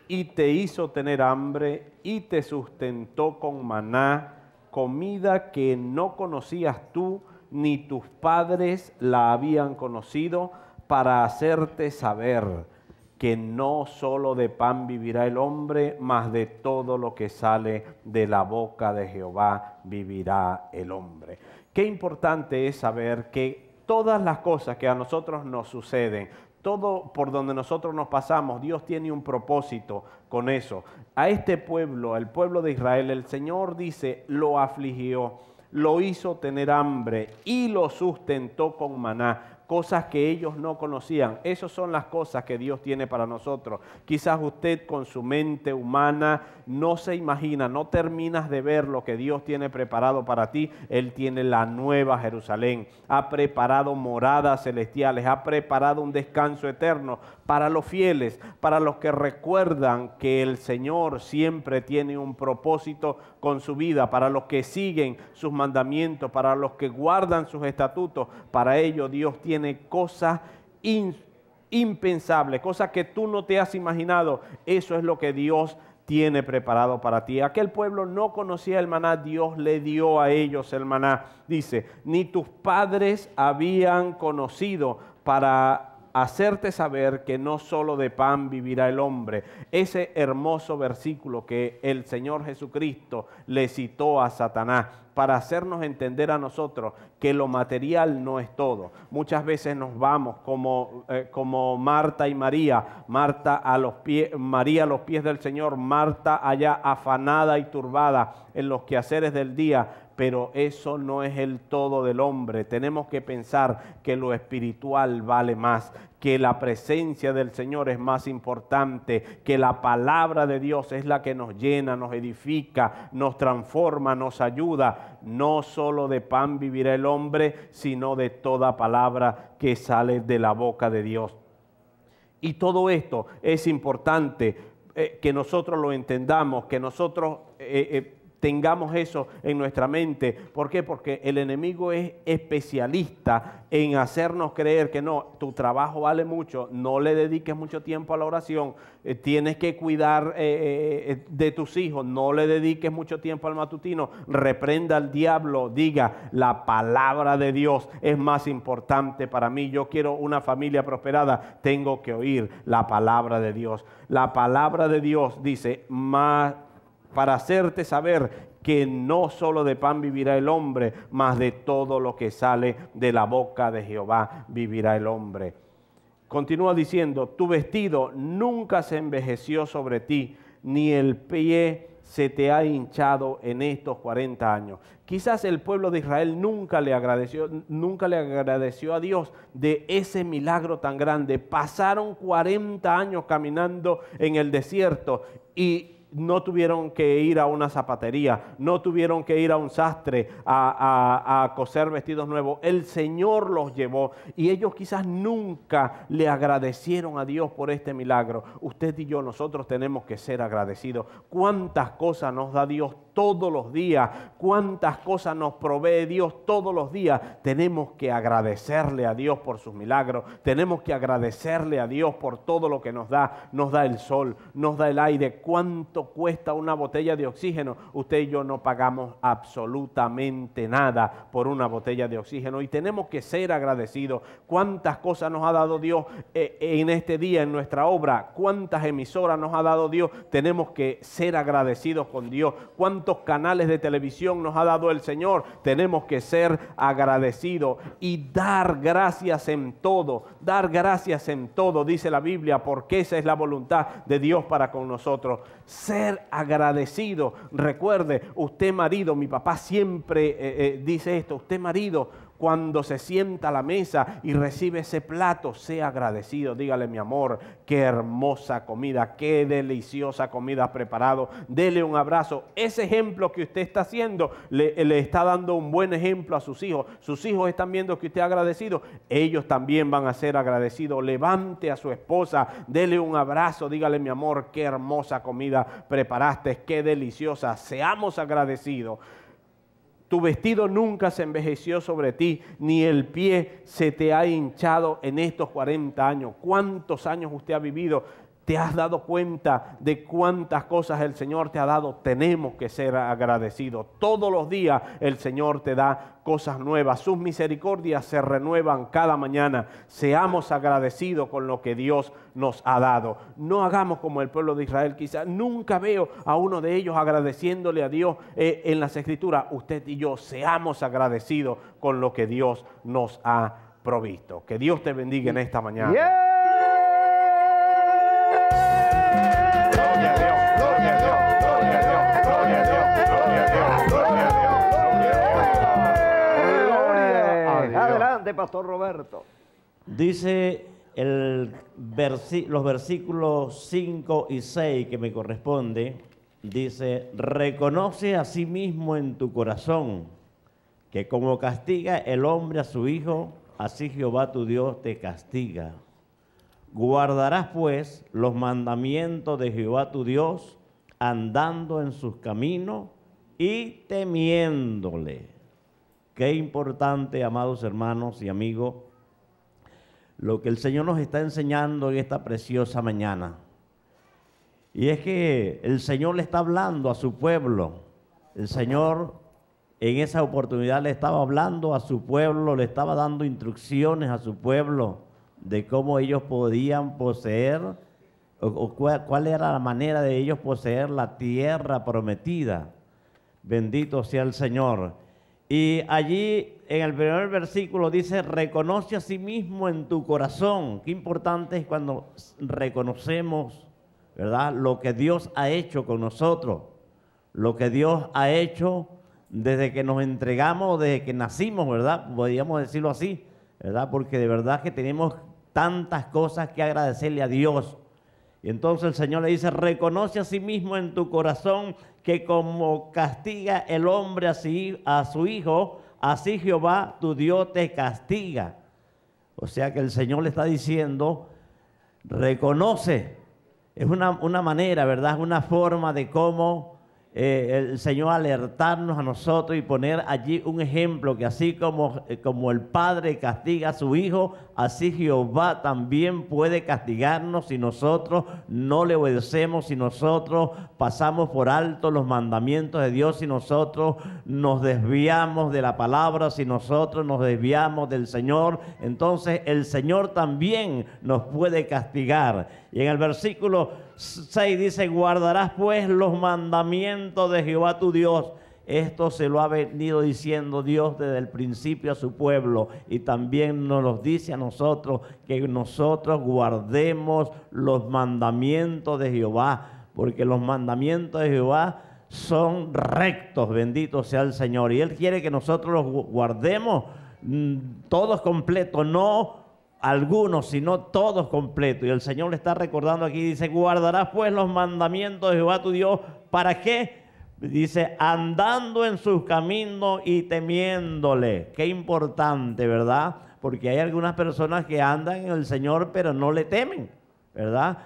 y te hizo tener hambre, y te sustentó con maná, comida que no conocías tú, ni tus padres la habían conocido, para hacerte saber que no solo de pan vivirá el hombre, mas de todo lo que sale de la boca de Jehová vivirá el hombre. Qué importante es saber que Todas las cosas que a nosotros nos suceden, todo por donde nosotros nos pasamos, Dios tiene un propósito con eso. A este pueblo, al pueblo de Israel, el Señor dice, lo afligió, lo hizo tener hambre y lo sustentó con maná, cosas que ellos no conocían. Esas son las cosas que Dios tiene para nosotros. Quizás usted con su mente humana no se imagina, no terminas de ver lo que Dios tiene preparado para ti. Él tiene la nueva Jerusalén, ha preparado moradas celestiales, ha preparado un descanso eterno para los fieles, para los que recuerdan que el Señor siempre tiene un propósito con su vida, para los que siguen sus mandamientos, para los que guardan sus estatutos. Para ello Dios tiene Tiene cosas in, impensables, cosas que tú no te has imaginado. Eso es lo que Dios tiene preparado para ti. Aquel pueblo no conocía el maná, Dios le dio a ellos el maná. Dice, ni tus padres habían conocido, para hacerte saber que no solo de pan vivirá el hombre. Ese hermoso versículo que el Señor Jesucristo le citó a Satanás, para hacernos entender a nosotros que lo material no es todo. Muchas veces nos vamos como, eh, como Marta y María, Marta a los pies, María a los pies del Señor, Marta allá afanada y turbada en los quehaceres del día, pero eso no es el todo del hombre. Tenemos que pensar que lo espiritual vale más, que la presencia del Señor es más importante, que la palabra de Dios es la que nos llena, nos edifica, nos transforma, nos ayuda. No solo de pan vivirá el hombre, sino de toda palabra que sale de la boca de Dios. Y todo esto es importante, eh, que nosotros lo entendamos, que nosotros eh, eh, tengamos eso en nuestra mente. ¿Por qué? Porque el enemigo es especialista en hacernos creer que no, tu trabajo vale mucho, no le dediques mucho tiempo a la oración, eh, tienes que cuidar eh, de tus hijos, no le dediques mucho tiempo al matutino. Reprenda al diablo, diga, la palabra de Dios es más importante para mí. Yo quiero una familia prosperada, tengo que oír la palabra de Dios. La palabra de Dios dice, más... para hacerte saber que no solo de pan vivirá el hombre, mas de todo lo que sale de la boca de Jehová vivirá el hombre. Continúa diciendo, tu vestido nunca se envejeció sobre ti, ni el pie se te ha hinchado en estos cuarenta años. Quizás el pueblo de Israel nunca le agradeció, nunca le agradeció a Dios de ese milagro tan grande. Pasaron cuarenta años caminando en el desierto y no tuvieron que ir a una zapatería, no tuvieron que ir a un sastre a, a, a coser vestidos nuevos. El Señor los llevó y ellos quizás nunca le agradecieron a Dios por este milagro. Usted y yo, nosotros tenemos que ser agradecidos. ¿Cuántas cosas nos da Dios todos los días? ¿Cuántas cosas nos provee Dios todos los días? Tenemos que agradecerle a Dios por sus milagros. Tenemos que agradecerle a Dios por todo lo que nos da. Nos da el sol, nos da el aire. ¿Cuánto cuesta una botella de oxígeno? Usted y yo no pagamos absolutamente nada por una botella de oxígeno y tenemos que ser agradecidos. ¿Cuántas cosas nos ha dado Dios eh, en este día, en nuestra obra? ¿Cuántas emisoras nos ha dado Dios? Tenemos que ser agradecidos con Dios. ¿Cuántas ¿Cuántos canales de televisión nos ha dado el Señor? Tenemos que ser agradecidos y dar gracias en todo, dar gracias en todo, dice la Biblia, porque esa es la voluntad de Dios para con nosotros. Ser agradecido. Recuerde, usted marido, mi papá siempre eh, eh, dice esto, usted marido, cuando se sienta a la mesa y recibe ese plato, sea agradecido. Dígale, mi amor, qué hermosa comida, qué deliciosa comida has preparado. Dele un abrazo. Ese ejemplo que usted está haciendo, le, le está dando un buen ejemplo a sus hijos. Sus hijos están viendo que usted es agradecido. Ellos también van a ser agradecidos. Levante a su esposa, dele un abrazo. Dígale, mi amor, qué hermosa comida preparaste, qué deliciosa. Seamos agradecidos. Tu vestido nunca se envejeció sobre ti, ni el pie se te ha hinchado en estos cuarenta años. ¿Cuántos años usted ha vivido? ¿Te has dado cuenta de cuántas cosas el Señor te ha dado? Tenemos que ser agradecidos. Todos los días el Señor te da cosas nuevas. Sus misericordias se renuevan cada mañana. Seamos agradecidos con lo que Dios nos ha dado. No hagamos como el pueblo de Israel. Quizás nunca veo a uno de ellos agradeciéndole a Dios eh, en las Escrituras. Usted y yo seamos agradecidos con lo que Dios nos ha dado. provisto. Que Dios te bendiga en esta mañana. Yeah. Adelante, Pastor Roberto. Dice el versi- los versículos cinco y seis que me corresponde, dice: reconoce a sí mismo en tu corazón que como castiga el hombre a su hijo, así Jehová tu Dios te castiga. Guardarás pues los mandamientos de Jehová tu Dios, andando en sus caminos y temiéndole. Qué importante, amados hermanos y amigos, lo que el Señor nos está enseñando en esta preciosa mañana. Y es que el Señor le está hablando a su pueblo. El Señor en esa oportunidad le estaba hablando a su pueblo, le estaba dando instrucciones a su pueblo de cómo ellos podían poseer, o, o cuál, cuál era la manera de ellos poseer la tierra prometida. Bendito sea el Señor. Y allí en el primer versículo dice: reconoce a sí mismo en tu corazón. Qué importante es cuando reconocemos, ¿verdad?, lo que Dios ha hecho con nosotros, lo que Dios ha hecho desde que nos entregamos, desde que nacimos, ¿verdad?, podríamos decirlo así, ¿verdad?, porque de verdad que tenemos tantas cosas que agradecerle a Dios. Y entonces el Señor le dice: reconoce a sí mismo en tu corazón que como castiga el hombre a su hijo, así Jehová tu Dios te castiga. O sea que el Señor le está diciendo, reconoce. Es una, una manera, ¿verdad? Es una forma de cómo eh, el Señor alertarnos a nosotros y poner allí un ejemplo, que así como, como el Padre castiga a su Hijo, así Jehová también puede castigarnos si nosotros no le obedecemos, si nosotros pasamos por alto los mandamientos de Dios, si nosotros nos desviamos de la palabra, si nosotros nos desviamos del Señor. Entonces el Señor también nos puede castigar. Y en el versículo seis dice: guardarás pues los mandamientos de Jehová tu Dios. Esto se lo ha venido diciendo Dios desde el principio a su pueblo, y también nos los dice a nosotros, que nosotros guardemos los mandamientos de Jehová, porque los mandamientos de Jehová son rectos, bendito sea el Señor, y Él quiere que nosotros los guardemos todos completos, no algunos, sino todos completos. Y el Señor le está recordando aquí, dice: guardarás pues los mandamientos de Jehová tu Dios, ¿para qué? Dice, andando en sus caminos y temiéndole. Qué importante, ¿verdad? Porque hay algunas personas que andan en el Señor, pero no le temen, ¿verdad?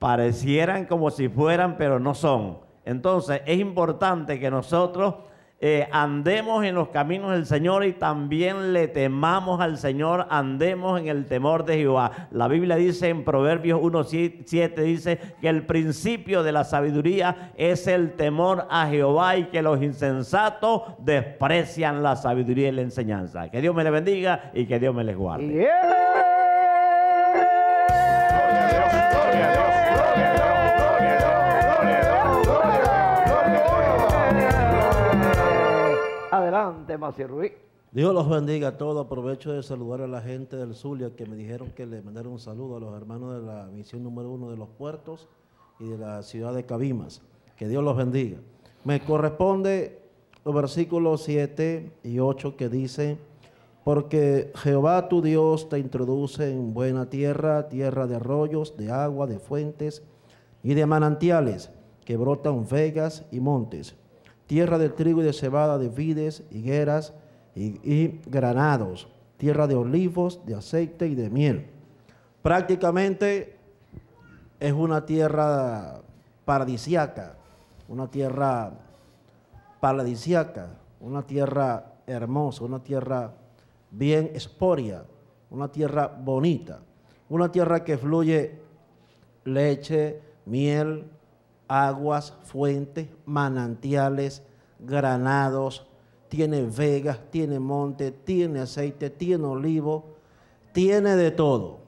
Parecieran como si fueran, pero no son. Entonces, es importante que nosotros eh, andemos en los caminos del Señor y también le temamos al Señor, andemos en el temor de Jehová. La Biblia dice en Proverbios uno siete, dice que el principio de la sabiduría es el temor a Jehová, y que los insensatos desprecian la sabiduría y la enseñanza. Que Dios me les bendiga y que Dios me les guarde. Yeah. Adelante, Masirubí. Dios los bendiga a todos. Aprovecho de saludar a la gente del Zulia, que me dijeron que le mandaron un saludo a los hermanos de la misión número uno de los puertos y de la ciudad de Cabimas. Que Dios los bendiga. Me corresponde los versículos siete y ocho que dice: porque Jehová tu Dios te introduce en buena tierra, tierra de arroyos, de agua, de fuentes y de manantiales, que brotan vegas y montes, tierra de trigo y de cebada, de vides, higueras y, y granados, tierra de olivos, de aceite y de miel. Prácticamente es una tierra paradisíaca, una tierra paradisíaca, una tierra hermosa, una tierra bien esporia, una tierra bonita, una tierra que fluye leche, miel, aguas, fuentes, manantiales, granados, tiene vegas, tiene monte, tiene aceite, tiene olivo, tiene de todo.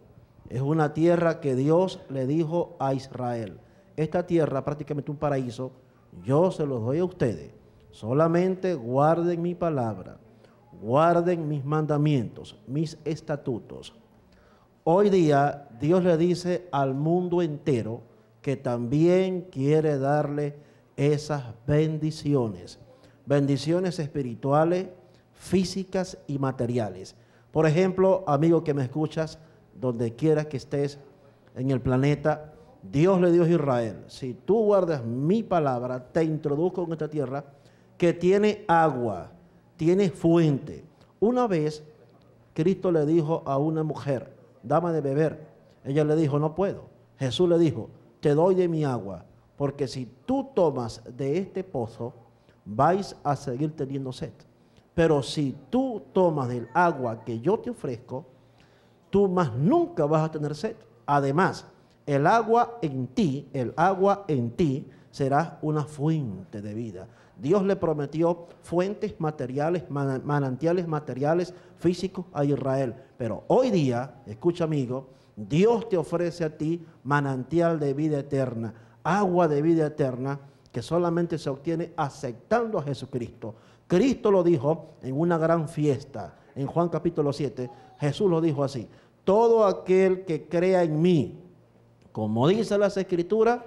Es una tierra que Dios le dijo a Israel: esta tierra, prácticamente un paraíso, yo se los doy a ustedes, solamente guarden mi palabra, guarden mis mandamientos, mis estatutos. Hoy día Dios le dice al mundo entero que también quiere darle esas bendiciones, bendiciones espirituales, físicas y materiales. Por ejemplo, amigo que me escuchas, donde quiera que estés en el planeta, Dios le dijo a Israel: si tú guardas mi palabra, te introduzco en esta tierra que tiene agua, tiene fuente. Una vez Cristo le dijo a una mujer: dame de beber. Ella le dijo: no puedo. Jesús le dijo: te doy de mi agua, porque si tú tomas de este pozo, vais a seguir teniendo sed. Pero si tú tomas del agua que yo te ofrezco, tú más nunca vas a tener sed. Además, el agua en ti, el agua en ti será una fuente de vida. Dios le prometió fuentes materiales, manantiales materiales físicos a Israel. Pero hoy día, escucha amigo, Dios te ofrece a ti manantial de vida eterna, agua de vida eterna que solamente se obtiene aceptando a Jesucristo. Cristo lo dijo en una gran fiesta, en Juan capítulo siete, Jesús lo dijo así: todo aquel que crea en mí, como dice las Escrituras,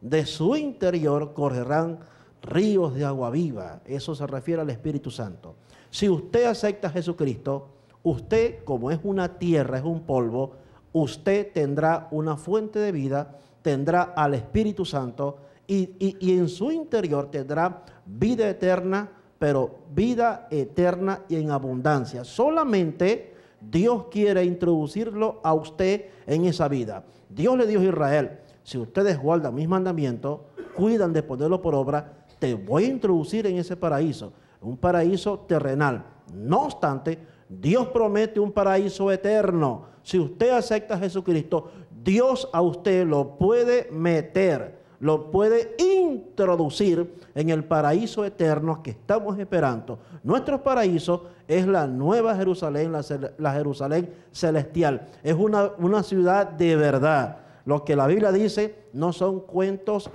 de su interior correrán ríos de agua viva. Eso se refiere al Espíritu Santo. Si usted acepta a Jesucristo, usted, como es una tierra, es un polvo, usted tendrá una fuente de vida, tendrá al Espíritu Santo y, y, y en su interior tendrá vida eterna, pero vida eterna y en abundancia. Solamente Dios quiere introducirlo a usted en esa vida. Dios le dijo a Israel: si ustedes guardan mis mandamientos, cuidan de ponerlo por obra, te voy a introducir en ese paraíso, un paraíso terrenal. No obstante, Dios promete un paraíso eterno. Si usted acepta a Jesucristo, Dios a usted lo puede meter, lo puede introducir en el paraíso eterno que estamos esperando. Nuestro paraíso es la nueva Jerusalén, la, la Jerusalén celestial. Es una, una ciudad de verdad. Lo que la Biblia dice no son cuentos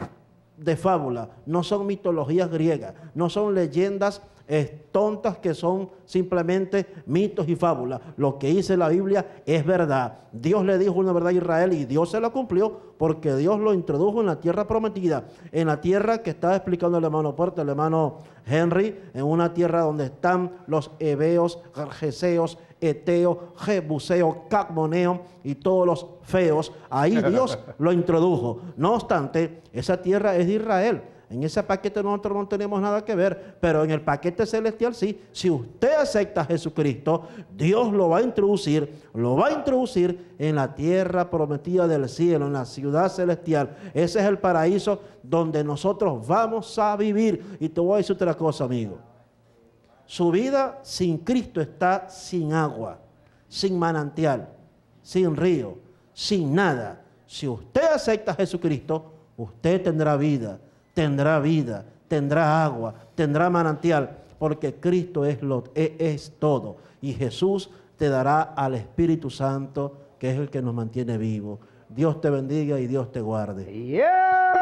de fábula, no son mitologías griegas, no son leyendas eh, tontas que son simplemente mitos y fábulas. Lo que dice la Biblia es verdad. Dios le dijo una verdad a Israel y Dios se la cumplió, porque Dios lo introdujo en la tierra prometida, en la tierra que estaba explicando el hermano Puertas, el hermano Henry, en una tierra donde están los heveos, jeseos, Heteo, Jebuseo, Cananeo y todos los feos. Ahí Dios lo introdujo. No obstante, esa tierra es de Israel. En ese paquete nosotros no tenemos nada que ver, pero en el paquete celestial sí. Si usted acepta a Jesucristo, Dios lo va a introducir, lo va a introducir en la tierra prometida del cielo, en la ciudad celestial. Ese es el paraíso donde nosotros vamos a vivir. Y te voy a decir otra cosa, amigo. Su vida sin Cristo está sin agua, sin manantial, sin río, sin nada. Si usted acepta a Jesucristo, usted tendrá vida, tendrá vida, tendrá agua, tendrá manantial, porque Cristo es, lo, es, es todo. Y Jesús te dará al Espíritu Santo, que es el que nos mantiene vivos. Dios te bendiga y Dios te guarde. Yeah.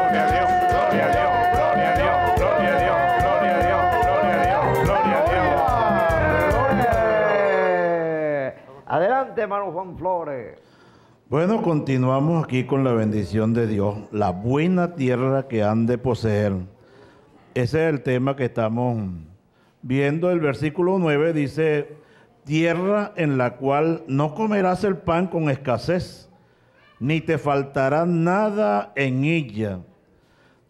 Gloria a Dios, gloria a Dios. Adelante, hermano Juan Flores. Bueno, continuamos aquí con la bendición de Dios, la buena tierra que han de poseer. Ese es el tema que estamos viendo. El versículo nueve dice: tierra en la cual no comerás el pan con escasez, ni te faltará nada en ella.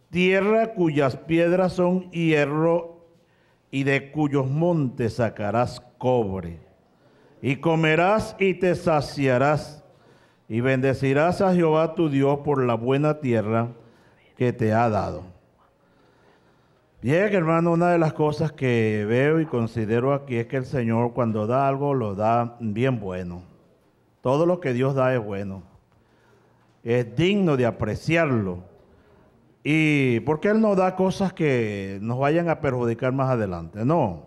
Tierra cuyas piedras son hierro y de cuyos montes sacarás cobre. Y comerás y te saciarás, y bendecirás a Jehová tu Dios por la buena tierra que te ha dado. Bien, hermano, una de las cosas que veo y considero aquí es que el Señor, cuando da algo, lo da bien bueno. Todo lo que Dios da es bueno. Es digno de apreciarlo. Y porque Él no da cosas que nos vayan a perjudicar más adelante, no.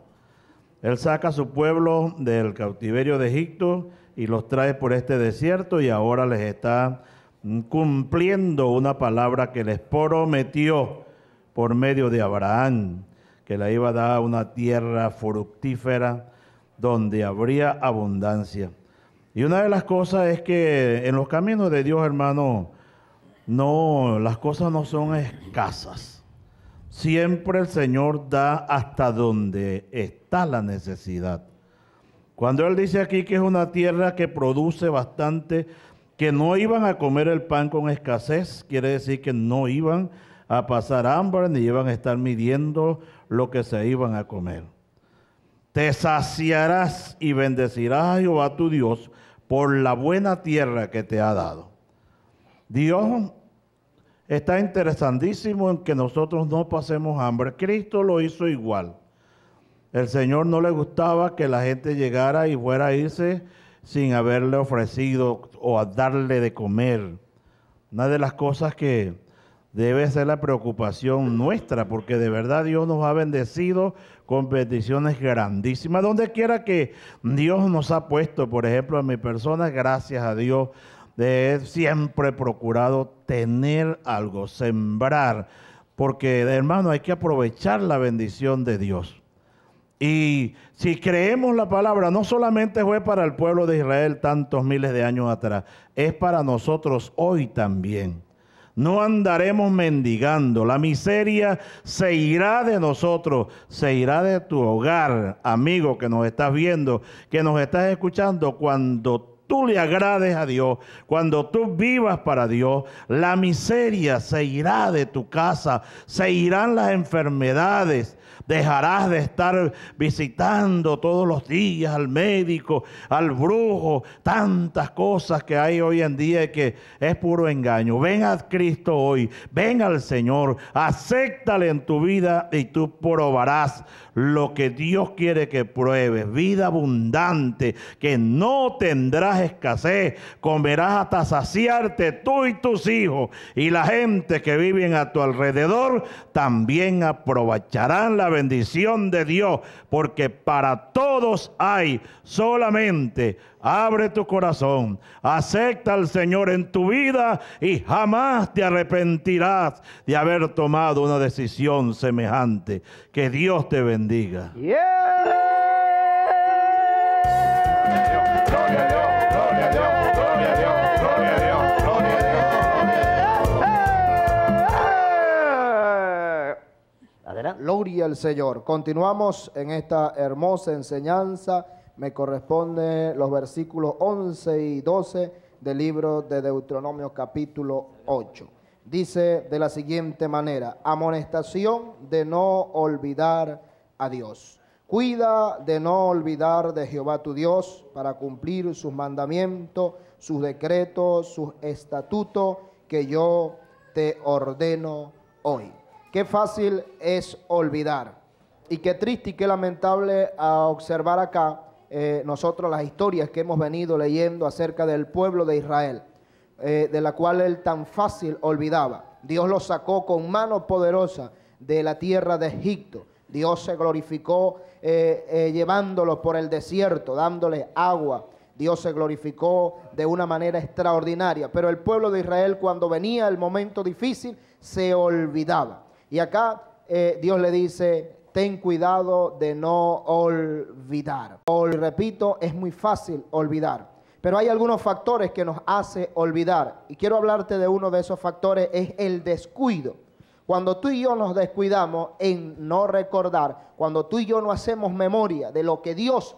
Él saca a su pueblo del cautiverio de Egipto y los trae por este desierto, y ahora les está cumpliendo una palabra que les prometió por medio de Abraham, que la iba a dar a una tierra fructífera donde habría abundancia. Y una de las cosas es que en los caminos de Dios, hermano, no, las cosas no son escasas. Siempre el Señor da hasta donde está la necesidad. Cuando Él dice aquí que es una tierra que produce bastante, que no iban a comer el pan con escasez, quiere decir que no iban a pasar hambre, ni iban a estar midiendo lo que se iban a comer. Te saciarás y bendecirás a Jehová tu Dios por la buena tierra que te ha dado. Dios está interesantísimo en que nosotros no pasemos hambre. Cristo lo hizo igual. El Señor no le gustaba que la gente llegara y fuera a irse sin haberle ofrecido o a darle de comer. Una de las cosas que debe ser la preocupación nuestra, porque de verdad Dios nos ha bendecido con bendiciones grandísimas. Donde quiera que Dios nos ha puesto, por ejemplo, a mi persona, gracias a Dios, de siempre he procurado tener algo, sembrar, porque hermano, hay que aprovechar la bendición de Dios. Y si creemos la palabra, no solamente fue para el pueblo de Israel tantos miles de años atrás, es para nosotros hoy también. No andaremos mendigando, la miseria se irá de nosotros, se irá de tu hogar, amigo que nos estás viendo, que nos estás escuchando. Cuando tú le agrades a Dios, cuando tú vivas para Dios, la miseria se irá de tu casa, se irán las enfermedades. Dejarás de estar visitando todos los días al médico, al brujo, tantas cosas que hay hoy en día que es puro engaño. Ven a Cristo hoy, ven al Señor, acéptale en tu vida y tú probarás lo que Dios quiere que pruebes. Vida abundante, que no tendrás escasez, comerás hasta saciarte tú y tus hijos, y la gente que vive a tu alrededor también aprovecharán la bendición. bendición de Dios, porque para todos hay. Solamente abre tu corazón, acepta al Señor en tu vida y jamás te arrepentirás de haber tomado una decisión semejante. Que Dios te bendiga. Yeah. Gloria al Señor. Continuamos en esta hermosa enseñanza. Me corresponden los versículos once y doce del libro de Deuteronomio capítulo ocho. Dice de la siguiente manera: amonestación de no olvidar a Dios. Cuida de no olvidar de Jehová tu Dios para cumplir sus mandamientos, sus decretos, sus estatutos que yo te ordeno hoy. Qué fácil es olvidar, y qué triste y qué lamentable a observar acá eh, nosotros las historias que hemos venido leyendo acerca del pueblo de Israel, eh, de la cual él tan fácil olvidaba. Dios lo sacó con mano poderosa de la tierra de Egipto. Dios se glorificó eh, eh, llevándolo por el desierto, dándole agua. Dios se glorificó de una manera extraordinaria, pero el pueblo de Israel, cuando venía el momento difícil, se olvidaba. Y acá eh, Dios le dice: ten cuidado de no olvidar. O, repito, es muy fácil olvidar, pero hay algunos factores que nos hace olvidar, y quiero hablarte de uno de esos factores. Es el descuido. Cuando tú y yo nos descuidamos en no recordar, cuando tú y yo no hacemos memoria de lo que Dios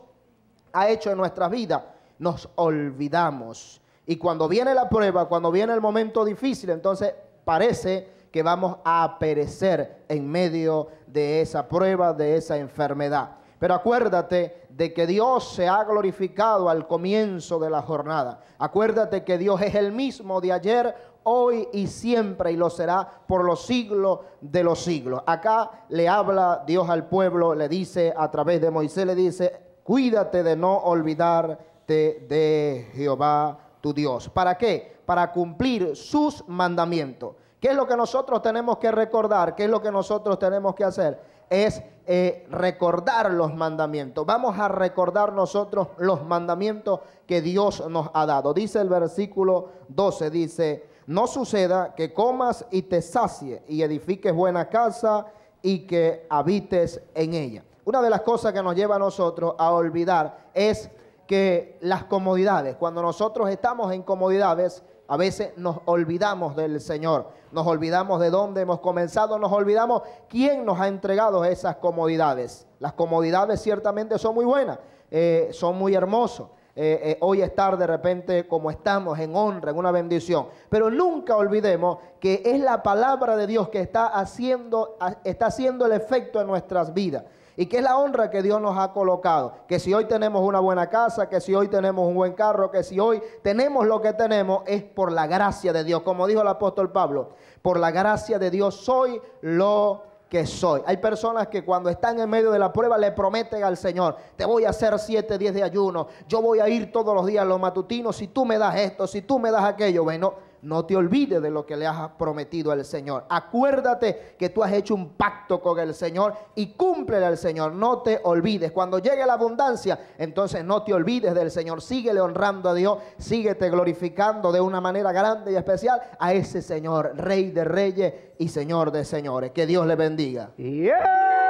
ha hecho en nuestras vidas, nos olvidamos. Y cuando viene la prueba, cuando viene el momento difícil, entonces parece que vamos a perecer en medio de esa prueba, de esa enfermedad. Pero acuérdate de que Dios se ha glorificado al comienzo de la jornada. Acuérdate que Dios es el mismo de ayer, hoy y siempre, y lo será por los siglos de los siglos. Acá le habla Dios al pueblo, le dice a través de Moisés, le dice: cuídate de no olvidarte de Jehová tu Dios. ¿Para qué? Para cumplir sus mandamientos. ¿Qué es lo que nosotros tenemos que recordar? ¿Qué es lo que nosotros tenemos que hacer? Es eh, recordar los mandamientos. Vamos a recordar nosotros los mandamientos que Dios nos ha dado. Dice el versículo doce, dice: no suceda que comas y te sacies y edifiques buena casa y que habites en ella. Una de las cosas que nos lleva a nosotros a olvidar es que las comodidades, cuando nosotros estamos en comodidades, a veces nos olvidamos del Señor, nos olvidamos de dónde hemos comenzado, nos olvidamos quién nos ha entregado esas comodidades. Las comodidades ciertamente son muy buenas, eh, son muy hermosas. Eh, eh, hoy estar de repente como estamos en honra, en una bendición, pero nunca olvidemos que es la palabra de Dios que está haciendo, está haciendo el efecto en nuestras vidas, y que es la honra que Dios nos ha colocado, que si hoy tenemos una buena casa, que si hoy tenemos un buen carro, que si hoy tenemos lo que tenemos, es por la gracia de Dios, como dijo el apóstol Pablo, por la gracia de Dios soy lo que soy. Hay personas que cuando están en medio de la prueba le prometen al Señor, te voy a hacer siete días de ayuno, yo voy a ir todos los días a los matutinos, si tú me das esto, si tú me das aquello. Bueno, no te olvides de lo que le has prometido al Señor. Acuérdate que tú has hecho un pacto con el Señor y cúmplele al Señor, no te olvides. Cuando llegue la abundancia, entonces no te olvides del Señor, síguele honrando a Dios, síguete glorificando de una manera grande y especial a ese Señor, Rey de Reyes y Señor de Señores. Que Dios le bendiga. Yeah.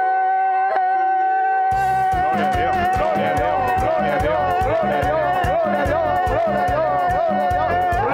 Gloria a Dios, gloria a Dios, gloria a Dios, gloria a Dios, gloria a Dios, gloria a Dios, gloria a Dios.